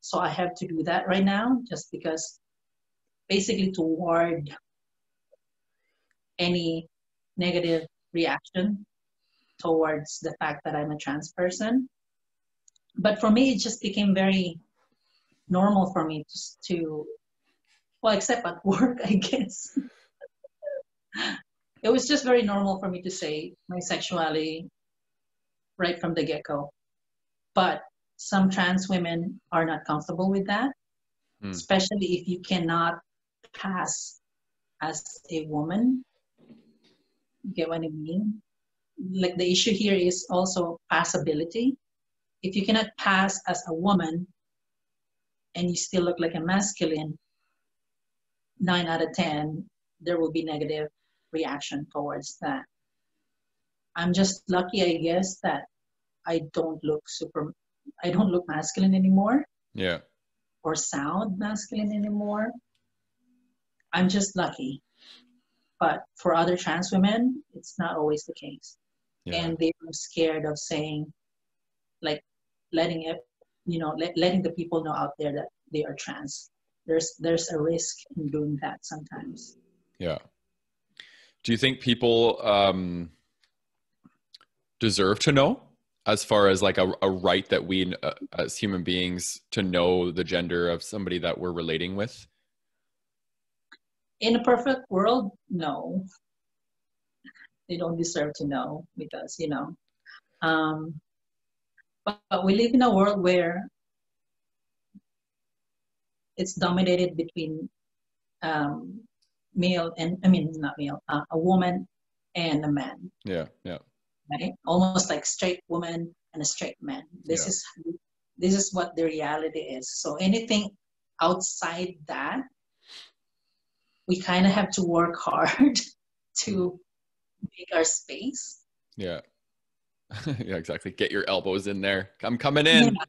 so I have to do that right now, just because basically to ward any negative reaction towards the fact that I'm a trans person. But for me, it just became very normal for me just to, well, except at work, I guess. It was just very normal for me to say my sexuality right from the get-go. But some trans women are not comfortable with that, mm. especially if you cannot pass as a woman. You get what I mean? Like the issue here is also passability. If you cannot pass as a woman and you still look like a masculine, nine out of ten, there will be negative reaction towards that. I'm just lucky, I guess, that I don't look super, I don't look masculine anymore. Yeah. Or sound masculine anymore. I'm just lucky. But for other trans women, it's not always the case. Yeah. And they are scared of saying, like, letting it, you know, let, letting the people know out there that they are trans. There's there's a risk in doing that sometimes. Yeah. Do you think people um, deserve to know, as far as like a, a right that we uh, as human beings to know the gender of somebody that we're relating with? In a perfect world, no. They don't deserve to know because, you know, um, but we live in a world where it's dominated between um, male and, I mean, not male, uh, a woman and a man. Yeah, yeah. Right? Almost like straight woman and a straight man. This yeah. is this is what the reality is. So anything outside that, we kind of have to work hard to make our space. Yeah. Yeah, exactly. Get your elbows in there. I'm coming in. Yeah,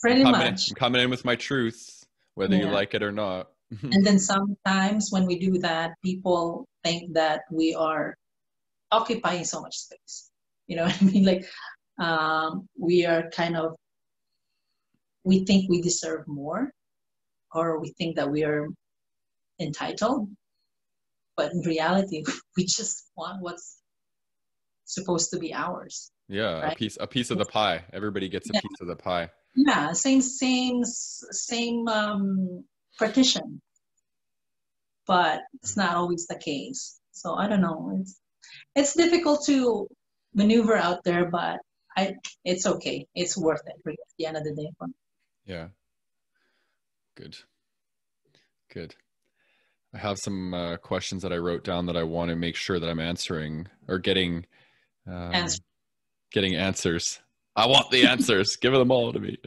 pretty I'm coming, much. I'm coming in with my truth, whether yeah. you like it or not. And then sometimes when we do that, people think that we are occupying so much space. You know what I mean? Like, um, we are kind of, we think we deserve more, or we think that we are entitled. But in reality, we just want what's supposed to be ours. Yeah, right? a piece a piece of the pie. Everybody gets a yeah. piece of the pie. Yeah, same same same um, partition, but it's not always the case. So I don't know. It's it's difficult to maneuver out there, but I it's okay. It's worth it for you at the end of the day. Yeah. Good. Good. I have some uh, questions that I wrote down that I want to make sure that I'm answering or getting um, Answer. getting answers. I want the answers. Give them all to me.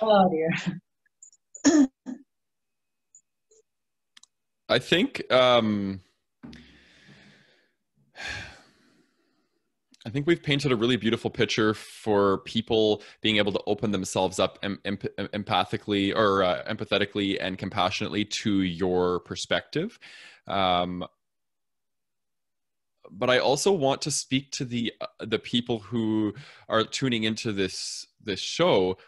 Oh dear. I think um, I think we've painted a really beautiful picture for people being able to open themselves up em em empathically or uh, empathetically and compassionately to your perspective. Um, but I also want to speak to the, uh, the people who are tuning into this, this show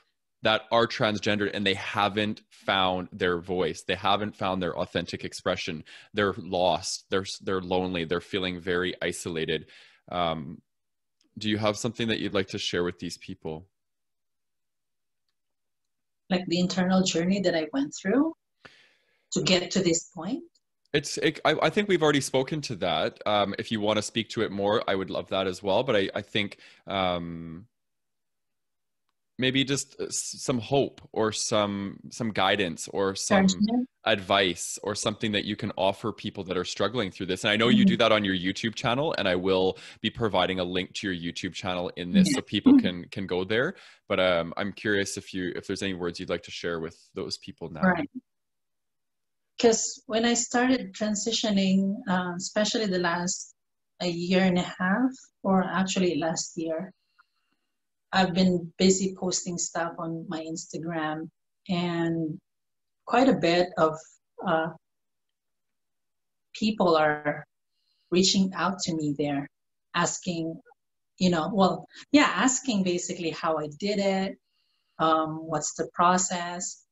that are transgendered and they haven't found their voice. They haven't found their authentic expression. They're lost. They're, they're lonely. They're feeling very isolated. Um, Do you have something that you'd like to share with these people? Like the internal journey that I went through to get to this point? It's, it, I, I think we've already spoken to that. Um, if you want to speak to it more, I would love that as well. But I, I think um, maybe just some hope or some, some guidance or some Transgender. advice or something that you can offer people that are struggling through this. And I know you do that on your YouTube channel, and I will be providing a link to your YouTube channel in this so people can, can go there. But um, I'm curious if you, if there's any words you'd like to share with those people now. Right. Because when I started transitioning, uh, especially the last a year and a half, or actually last year, I've been busy posting stuff on my Instagram and quite a bit of uh, people are reaching out to me there asking, you know, well, yeah, asking basically how I did it, um, what's the process,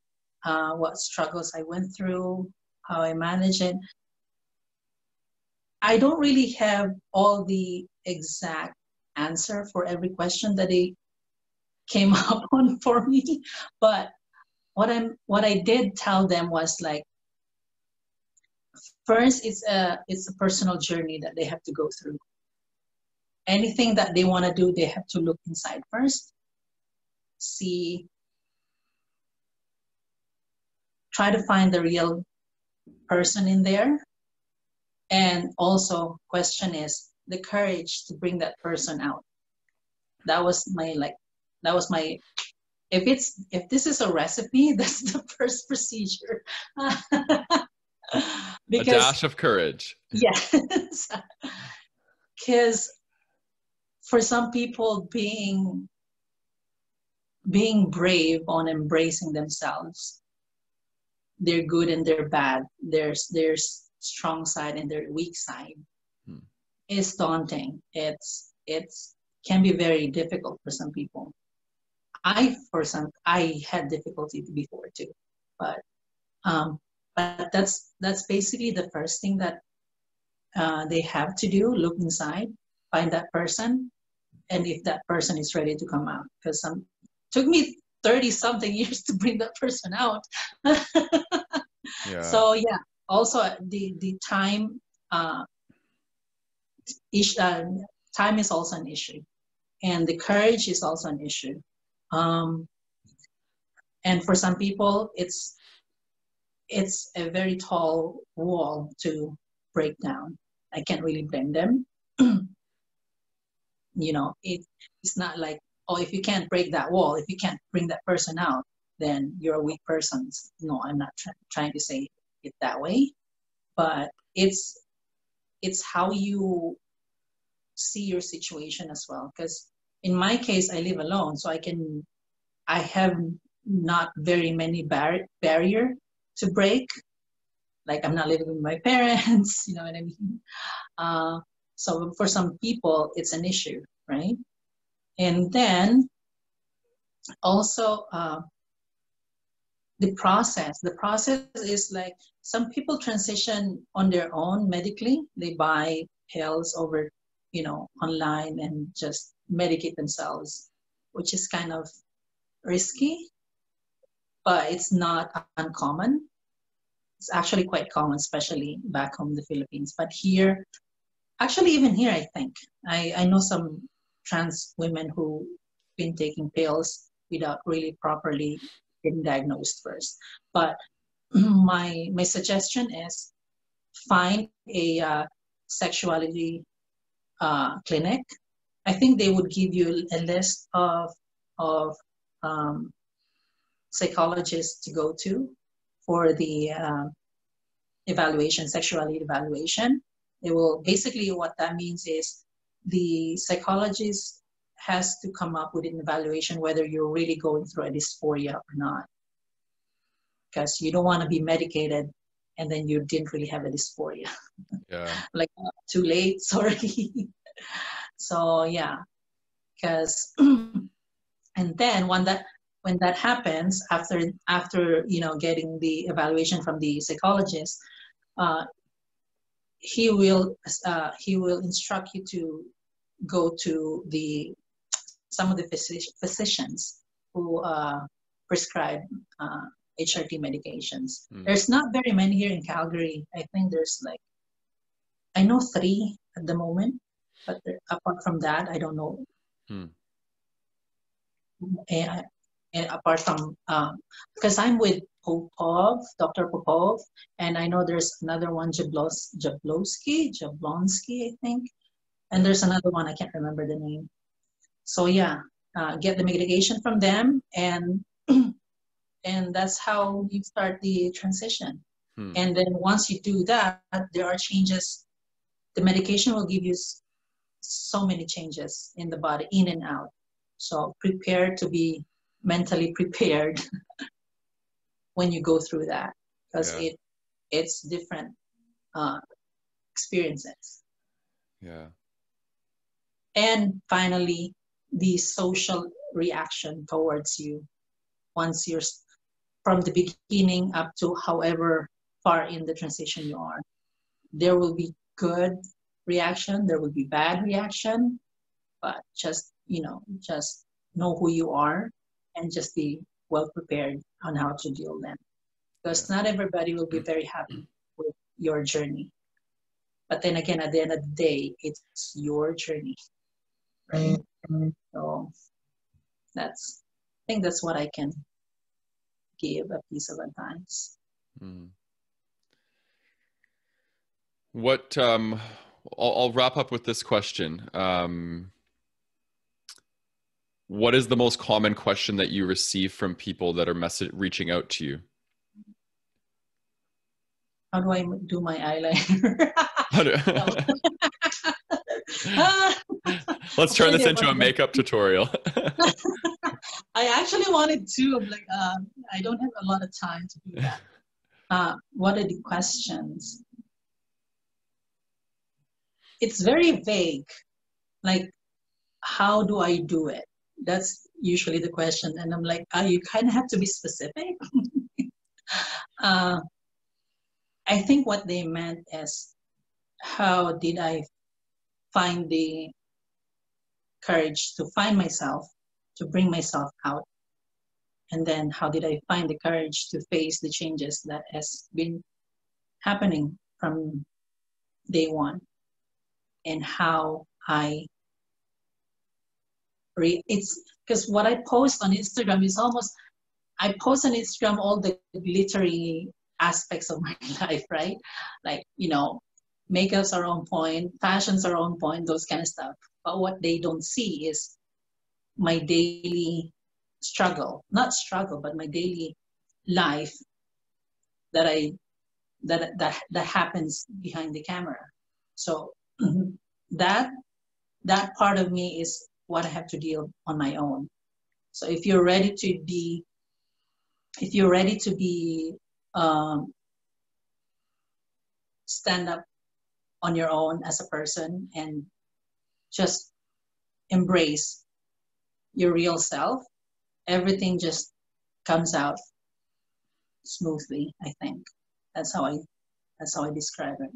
uh, what struggles I went through, how I manage it. I don't really have all the exact answer for every question that they came up on for me, but what I'm what I did tell them was, like, first it's a it's a personal journey that they have to go through. Anything that they want to do, they have to look inside first, see, try to find the real person in there, and also question is the courage to bring that person out. That was my like that was my If it's, if this is a recipe, that's the first procedure. Because, a dash of courage. Yes. Because for some people, being, being brave on embracing themselves, their good and their bad, their, their strong side and their weak side, hmm. is daunting. It's, it's, can be very difficult for some people. I, for some, I had difficulty before too, but, um, but that's, that's basically the first thing that uh, they have to do, look inside, find that person, and if that person is ready to come out, because um, it took me thirty something years to bring that person out. Yeah. So yeah, also the, the time, uh, ish, uh, time is also an issue, and the courage is also an issue. Um, and for some people, it's it's a very tall wall to break down. I can't really blame them. You know, it, it's not like oh, if you can't break that wall, if you can't bring that person out, then you're a weak person. No, I'm not try trying to say it that way, but it's, it's how you see your situation as well. Because in my case, I live alone, so I can, I have not very many bar barrier to break. Like, I'm not living with my parents, you know what I mean? Uh, so for some people, it's an issue, right? And then also uh, the process. The process is like, some people transition on their own medically. They buy pills over, you know, online and just medicate themselves, which is kind of risky, but it's not uncommon. It's actually quite common, especially back home in the Philippines. But here, actually even here, I think. I, I know some trans women who've been taking pills without really properly getting diagnosed first. But my, my suggestion is find a uh, sexuality uh, clinic. I think they would give you a list of, of um, psychologists to go to for the uh, evaluation, sexuality evaluation. It will, basically what that means is the psychologist has to come up with an evaluation whether you're really going through a dysphoria or not. Because you don't want to be medicated and then you didn't really have a dysphoria. Yeah. Like, oh, too late, sorry. So yeah, because, and then when that, when that happens, after, after you know, getting the evaluation from the psychologist, uh, he will uh, he will instruct you to go to the some of the physici physicians who uh, prescribe uh, H R T medications. Mm. There's not very many here in Calgary. I think there's like, I know three at the moment, but there, apart from that, I don't know. Mm. And I, And apart from, um, because I'm with Popov, Doctor Popov, and I know there's another one, Jablos, Jablonski, Jablonski, I think. And there's another one, I can't remember the name. So yeah, uh, get the medication from them, and and that's how you start the transition. Hmm. And then once you do that, there are changes. The medication will give you so many changes in the body, in and out. So prepare to be mentally prepared when you go through that, because yeah. it it's different uh, experiences. Yeah. And finally, the social reaction towards you, once you're from the beginning up to however far in the transition you are, there will be good reaction, there will be bad reaction, but just, you know, just know who you are. And just be well prepared on how to deal with them, because yeah. not everybody will be very happy with your journey. But then again, at the end of the day, it's your journey, right? Mm-hmm. So that's, I think that's what I can give a piece of advice. Mm. What um, I'll, I'll wrap up with this question. Um, What is the most common question that you receive from people that are message reaching out to you? How do I do my eyeliner? do Let's turn this into a makeup tutorial. I actually wanted to, I'm like, uh, I don't have a lot of time to do that. Uh, what are the questions? It's very vague. Like, how do I do it? That's usually the question. And I'm like, oh, you kind of have to be specific. uh, I think what they meant is, how did I find the courage to find myself, to bring myself out? And then how did I find the courage to face the changes that has been happening from day one? And how I It's because what I post on Instagram is almost, I post on Instagram all the glittery aspects of my life, right? Like, you know, makeup's are on point, fashions are on point, those kind of stuff. But what they don't see is my daily struggle, not struggle, but my daily life that I, that, that, that happens behind the camera. So that, that part of me is what I have to deal on my own. So if you're ready to be, if you're ready to be, um, stand up on your own as a person and just embrace your real self, everything just comes out smoothly, I think. That's how I, that's how I describe it.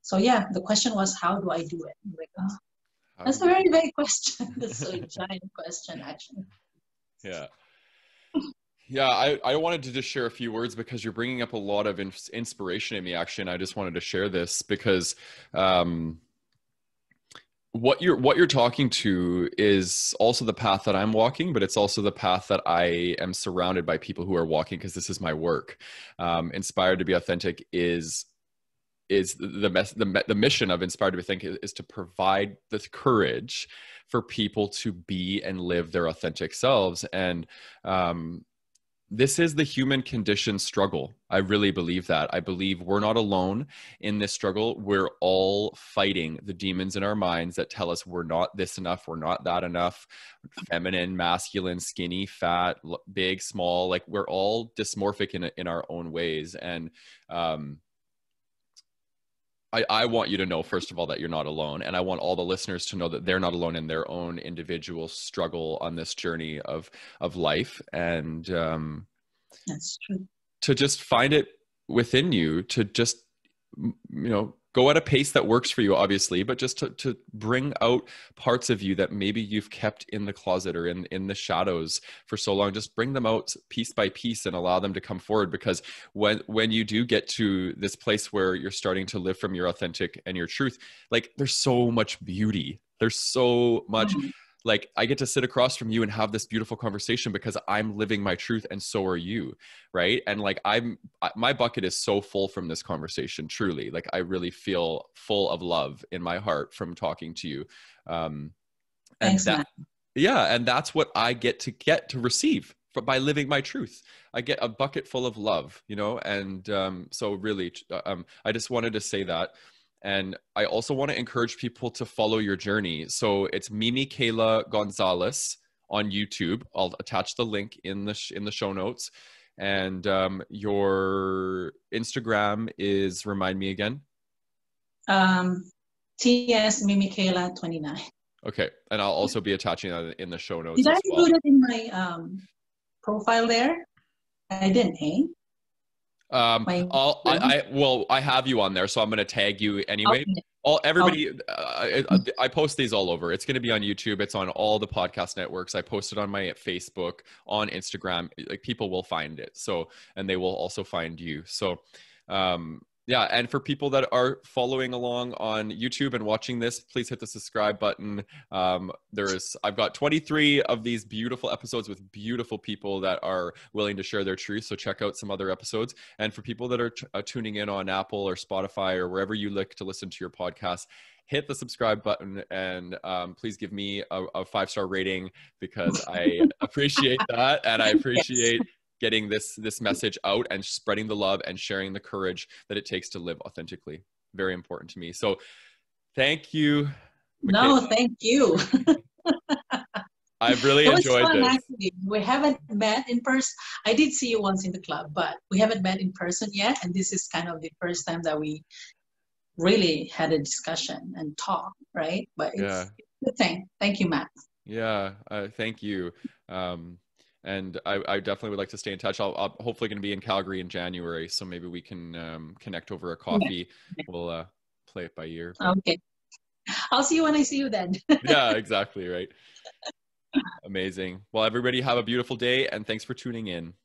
So yeah, the question was, how do I do it? I'm like, oh, that's a very big question. That's a giant question, actually. Yeah. Yeah, I, I wanted to just share a few words because you're bringing up a lot of in inspiration in me, actually, and I just wanted to share this because um, what you're what you're talking to is also the path that I'm walking, but it's also the path that I am surrounded by people who are walking because this is my work. Um, Inspired to be Authentic is is the, mes the, the mission of Inspired to be Authentic is, is to provide the courage for people to be and live their authentic selves. And um, this is the human condition struggle. I really believe that. I believe we're not alone in this struggle. We're all fighting the demons in our minds that tell us we're not this enough, we're not that enough, feminine, masculine, skinny, fat, big, small. Like, we're all dysmorphic in, in our own ways. And um, I, I want you to know, first of all, that you're not alone. And I want all the listeners to know that they're not alone in their own individual struggle on this journey of, of life. And um, that's true. To just find it within you, to just, you know, go at a pace that works for you, obviously, but just to, to bring out parts of you that maybe you've kept in the closet or in, in the shadows for so long. Just bring them out piece by piece and allow them to come forward. Because when, when you do get to this place where you're starting to live from your authentic and your truth, like, there's so much beauty. There's so much, mm-hmm. like, I get to sit across from you and have this beautiful conversation because I'm living my truth and so are you, right? And like, I'm, my bucket is so full from this conversation, truly. Like, I really feel full of love in my heart from talking to you. Um, and Thanks, that, Matt. Yeah, and that's what I get to get to receive by living my truth. I get a bucket full of love, you know? And um, so really, um, I just wanted to say that. And I also want to encourage people to follow your journey. So it's Mikayla Gonzalez on YouTube. I'll attach the link in the, sh in the show notes. And um, your Instagram is, remind me again. Um, T S Mikayla twenty-nine. Okay. And I'll also be attaching that in the show notes. Did I include well. it in my um, profile there? I didn't, eh? Um, I'll, I, I, well, I have you on there, so I'm going to tag you anyway. Okay. All everybody, okay. uh, I, I post these all over. It's going to be on YouTube. It's on all the podcast networks. I post it on my Facebook, on Instagram. Like, people will find it. So, and they will also find you. So, um, yeah. And for people that are following along on YouTube and watching this, please hit the subscribe button. Um, there is, I've got twenty-three of these beautiful episodes with beautiful people that are willing to share their truth. So check out some other episodes. And for people that are t uh, tuning in on Apple or Spotify or wherever you like to listen to your podcast, hit the subscribe button and um, please give me a, a five-star rating because I appreciate that. And I appreciate yes. getting this, this message out and spreading the love and sharing the courage that it takes to live authentically. Very important to me. So thank you, Mikayla. No, thank you. I've really enjoyed fun, this. Actually. We haven't met in person. I did see you once in the club, but we haven't met in person yet. And this is kind of the first time that we really had a discussion and talk, right? But it's, yeah. it's a good thing. Thank you, Matt. Yeah, uh, thank you. Um, And I, I definitely would like to stay in touch. I'll, I'm hopefully going to be in Calgary in January, so maybe we can um, connect over a coffee. Okay. We'll uh, play it by ear. But... Okay. I'll see you when I see you then. Yeah, exactly, right? Amazing. Well, everybody have a beautiful day, and thanks for tuning in.